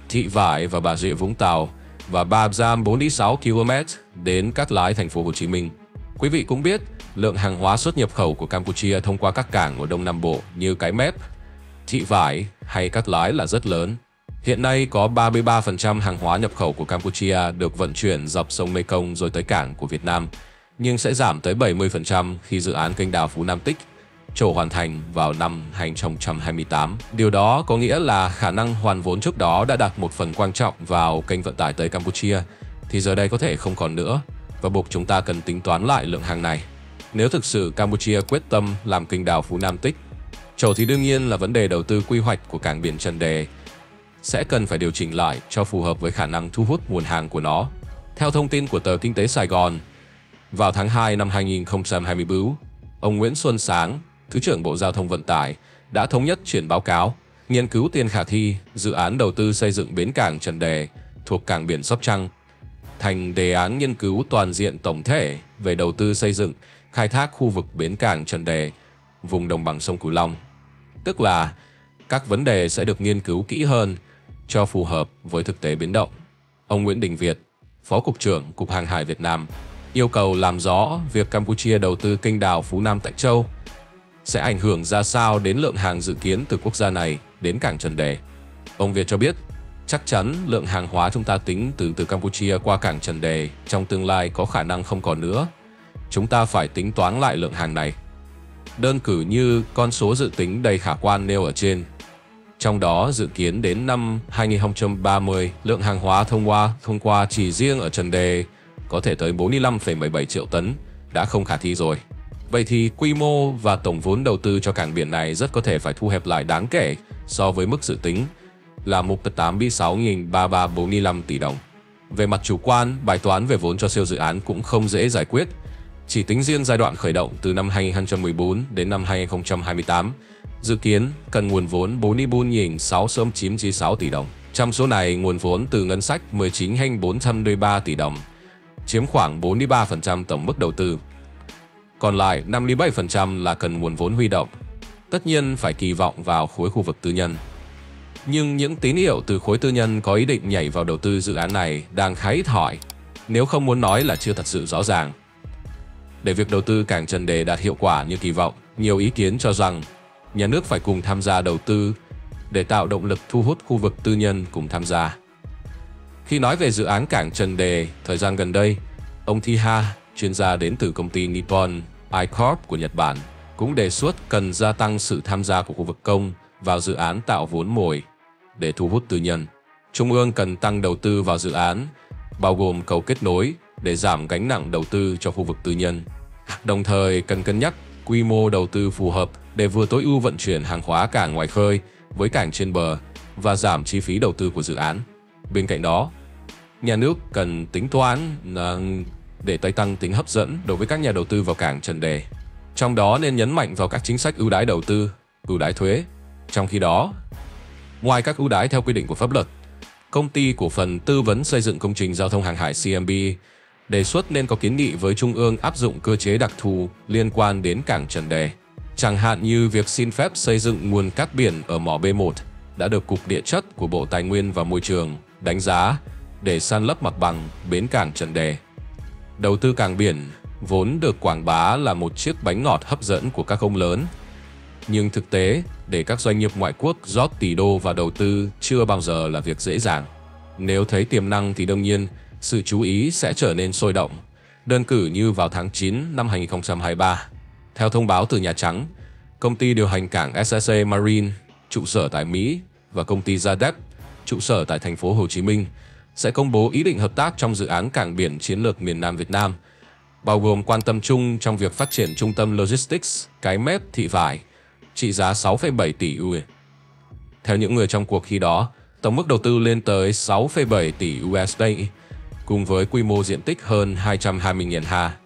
Thị Vải và Bà Rịa Vũng Tàu và ba trăm bốn mươi sáu ki lô mét đến Cát Lái, thành phố Hồ Chí Minh. Quý vị cũng biết, lượng hàng hóa xuất nhập khẩu của Campuchia thông qua các cảng ở Đông Nam Bộ như Cái Mép, Thị Vải hay Cát Lái là rất lớn. Hiện nay có ba mươi ba phần trăm hàng hóa nhập khẩu của Campuchia được vận chuyển dọc sông Mekong rồi tới cảng của Việt Nam, nhưng sẽ giảm tới bảy mươi phần trăm khi dự án kênh đào Phú Nam Tích trổ hoàn thành vào năm hai nghìn không trăm hai mươi tám. Điều đó có nghĩa là khả năng hoàn vốn trước đó đã đặt một phần quan trọng vào kênh vận tải tới Campuchia thì giờ đây có thể không còn nữa, và buộc chúng ta cần tính toán lại lượng hàng này. Nếu thực sự Campuchia quyết tâm làm kênh đào Phú Nam Tích trổ thì đương nhiên là vấn đề đầu tư quy hoạch của cảng biển Trần Đề sẽ cần phải điều chỉnh lại cho phù hợp với khả năng thu hút nguồn hàng của nó. Theo thông tin của tờ Kinh tế Sài Gòn, vào tháng hai năm hai nghìn không trăm hai mươi bốn, ông Nguyễn Xuân Sáng, Thứ trưởng Bộ Giao thông Vận tải, đã thống nhất chuyển báo cáo nghiên cứu tiền khả thi dự án đầu tư xây dựng bến cảng Trần Đề thuộc cảng biển Sóc Trăng thành đề án nghiên cứu toàn diện tổng thể về đầu tư xây dựng, khai thác khu vực bến cảng Trần Đề, vùng đồng bằng sông Cửu Long. Tức là các vấn đề sẽ được nghiên cứu kỹ hơn cho phù hợp với thực tế biến động. Ông Nguyễn Đình Việt, Phó Cục trưởng Cục Hàng hải Việt Nam, yêu cầu làm rõ việc Campuchia đầu tư kênh đào Phú Nam Tại Châu sẽ ảnh hưởng ra sao đến lượng hàng dự kiến từ quốc gia này đến cảng Trần Đề. Ông Việt cho biết, chắc chắn lượng hàng hóa chúng ta tính từ từ Campuchia qua cảng Trần Đề trong tương lai có khả năng không còn nữa. Chúng ta phải tính toán lại lượng hàng này. Đơn cử như con số dự tính đầy khả quan nêu ở trên. Trong đó dự kiến đến năm hai nghìn không trăm ba mươi, lượng hàng hóa thông qua thông qua chỉ riêng ở Trần Đề có thể tới bốn mươi lăm phẩy mười bảy triệu tấn, đã không khả thi rồi. Vậy thì quy mô và tổng vốn đầu tư cho cảng biển này rất có thể phải thu hẹp lại đáng kể so với mức dự tính là một trăm tám mươi sáu nghìn ba trăm bốn mươi lăm tỷ đồng. Về mặt chủ quan, bài toán về vốn cho siêu dự án cũng không dễ giải quyết. Chỉ tính riêng giai đoạn khởi động từ năm hai nghìn không trăm mười bốn đến năm hai nghìn không trăm hai mươi tám, dự kiến cần nguồn vốn bốn mươi bốn nghìn sáu trăm chín mươi sáu tỷ đồng. Trong số này, nguồn vốn từ ngân sách mười chín nghìn bốn trăm mười ba tỷ đồng, chiếm khoảng bốn mươi ba phần trăm tổng mức đầu tư. Còn lại năm mươi bảy phần trăm là cần nguồn vốn huy động. Tất nhiên phải kỳ vọng vào khối khu vực tư nhân. Nhưng những tín hiệu từ khối tư nhân có ý định nhảy vào đầu tư dự án này đang khá ít hỏi, nếu không muốn nói là chưa thật sự rõ ràng. Để việc đầu tư cảng Trần Đề đạt hiệu quả như kỳ vọng, nhiều ý kiến cho rằng nhà nước phải cùng tham gia đầu tư để tạo động lực thu hút khu vực tư nhân cùng tham gia. Khi nói về dự án cảng Trần Đề, thời gian gần đây, ông Thiha, chuyên gia đến từ công ty Nippon I-Corp của Nhật Bản, cũng đề xuất cần gia tăng sự tham gia của khu vực công vào dự án tạo vốn mồi để thu hút tư nhân. Trung ương cần tăng đầu tư vào dự án, bao gồm cầu kết nối để giảm gánh nặng đầu tư cho khu vực tư nhân. Đồng thời cần cân nhắc quy mô đầu tư phù hợp để vừa tối ưu vận chuyển hàng hóa cảng ngoài khơi với cảng trên bờ và giảm chi phí đầu tư của dự án. Bên cạnh đó, nhà nước cần tính toán để tăng tính hấp dẫn đối với các nhà đầu tư vào cảng Trần Đề. Trong đó nên nhấn mạnh vào các chính sách ưu đãi đầu tư, ưu đãi thuế. Trong khi đó, ngoài các ưu đãi theo quy định của pháp luật, Công ty Cổ phần Tư vấn Xây dựng Công trình Giao thông Hàng hải xê em bê đề xuất nên có kiến nghị với Trung ương áp dụng cơ chế đặc thù liên quan đến cảng Trần Đề. Chẳng hạn như việc xin phép xây dựng nguồn cát biển ở mỏ B một đã được Cục Địa chất của Bộ Tài nguyên và Môi trường đánh giá để san lấp mặt bằng bến cảng Trần Đề. Đầu tư cảng biển vốn được quảng bá là một chiếc bánh ngọt hấp dẫn của các ông lớn. Nhưng thực tế, để các doanh nghiệp ngoại quốc rót tỷ đô và đầu tư chưa bao giờ là việc dễ dàng. Nếu thấy tiềm năng thì đương nhiên, sự chú ý sẽ trở nên sôi động. Đơn cử như vào tháng chín năm hai nghìn không trăm hai mươi ba, theo thông báo từ Nhà Trắng, công ty điều hành cảng ét ét a Marine, trụ sở tại Mỹ, và công ty Zadep, trụ sở tại thành phố Hồ Chí Minh, sẽ công bố ý định hợp tác trong dự án cảng biển chiến lược miền Nam Việt Nam, bao gồm quan tâm chung trong việc phát triển trung tâm Logistics Cái Mép Thị Vải, trị giá sáu phẩy bảy tỷ U S D. Theo những người trong cuộc khi đó, tổng mức đầu tư lên tới sáu phẩy bảy tỷ U S D, cùng với quy mô diện tích hơn hai trăm hai mươi nghìn ha.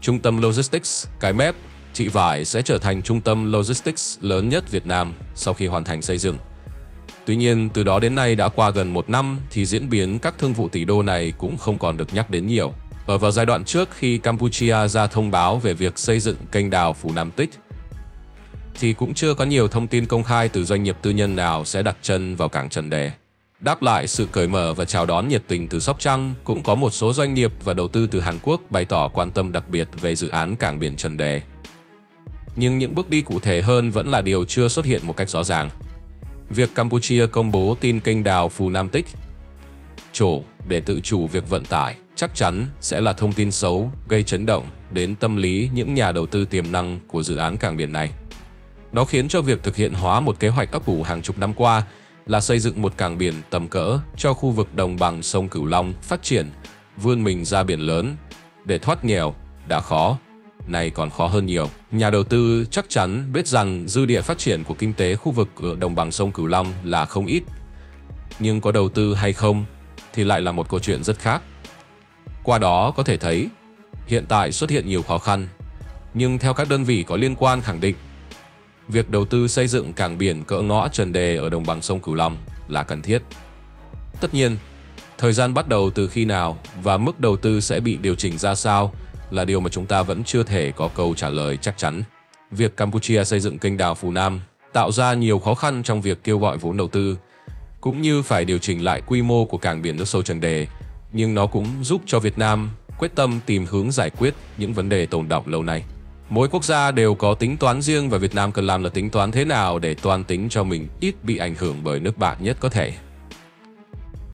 Trung tâm Logistics Cái Mép Thị Vải sẽ trở thành trung tâm Logistics lớn nhất Việt Nam sau khi hoàn thành xây dựng. Tuy nhiên, từ đó đến nay đã qua gần một năm thì diễn biến các thương vụ tỷ đô này cũng không còn được nhắc đến nhiều. Ở vào giai đoạn trước khi Campuchia ra thông báo về việc xây dựng kênh đào Phú Nam Tích, thì cũng chưa có nhiều thông tin công khai từ doanh nghiệp tư nhân nào sẽ đặt chân vào cảng Trần Đề. Đáp lại sự cởi mở và chào đón nhiệt tình từ Sóc Trăng, cũng có một số doanh nghiệp và đầu tư từ Hàn Quốc bày tỏ quan tâm đặc biệt về dự án cảng biển Trần Đề. Nhưng những bước đi cụ thể hơn vẫn là điều chưa xuất hiện một cách rõ ràng. Việc Campuchia công bố tin kênh đào Phù Nam Tích Chỗ để tự chủ việc vận tải chắc chắn sẽ là thông tin xấu, gây chấn động đến tâm lý những nhà đầu tư tiềm năng của dự án cảng biển này. Nó khiến cho việc thực hiện hóa một kế hoạch ấp ủ hàng chục năm qua là xây dựng một cảng biển tầm cỡ cho khu vực đồng bằng sông Cửu Long phát triển, vươn mình ra biển lớn, để thoát nghèo, đã khó, nay còn khó hơn nhiều. Nhà đầu tư chắc chắn biết rằng dư địa phát triển của kinh tế khu vực ở đồng bằng sông Cửu Long là không ít, nhưng có đầu tư hay không thì lại là một câu chuyện rất khác. Qua đó có thể thấy, hiện tại xuất hiện nhiều khó khăn, nhưng theo các đơn vị có liên quan khẳng định, việc đầu tư xây dựng cảng biển cỡ ngõ Trần Đề ở đồng bằng sông Cửu Long là cần thiết. Tất nhiên, thời gian bắt đầu từ khi nào và mức đầu tư sẽ bị điều chỉnh ra sao là điều mà chúng ta vẫn chưa thể có câu trả lời chắc chắn. Việc Campuchia xây dựng kênh đào Phù Nam tạo ra nhiều khó khăn trong việc kêu gọi vốn đầu tư, cũng như phải điều chỉnh lại quy mô của cảng biển nước sâu Trần Đề, nhưng nó cũng giúp cho Việt Nam quyết tâm tìm hướng giải quyết những vấn đề tồn đọng lâu nay. Mỗi quốc gia đều có tính toán riêng và Việt Nam cần làm là tính toán thế nào để toan tính cho mình ít bị ảnh hưởng bởi nước bạn nhất có thể.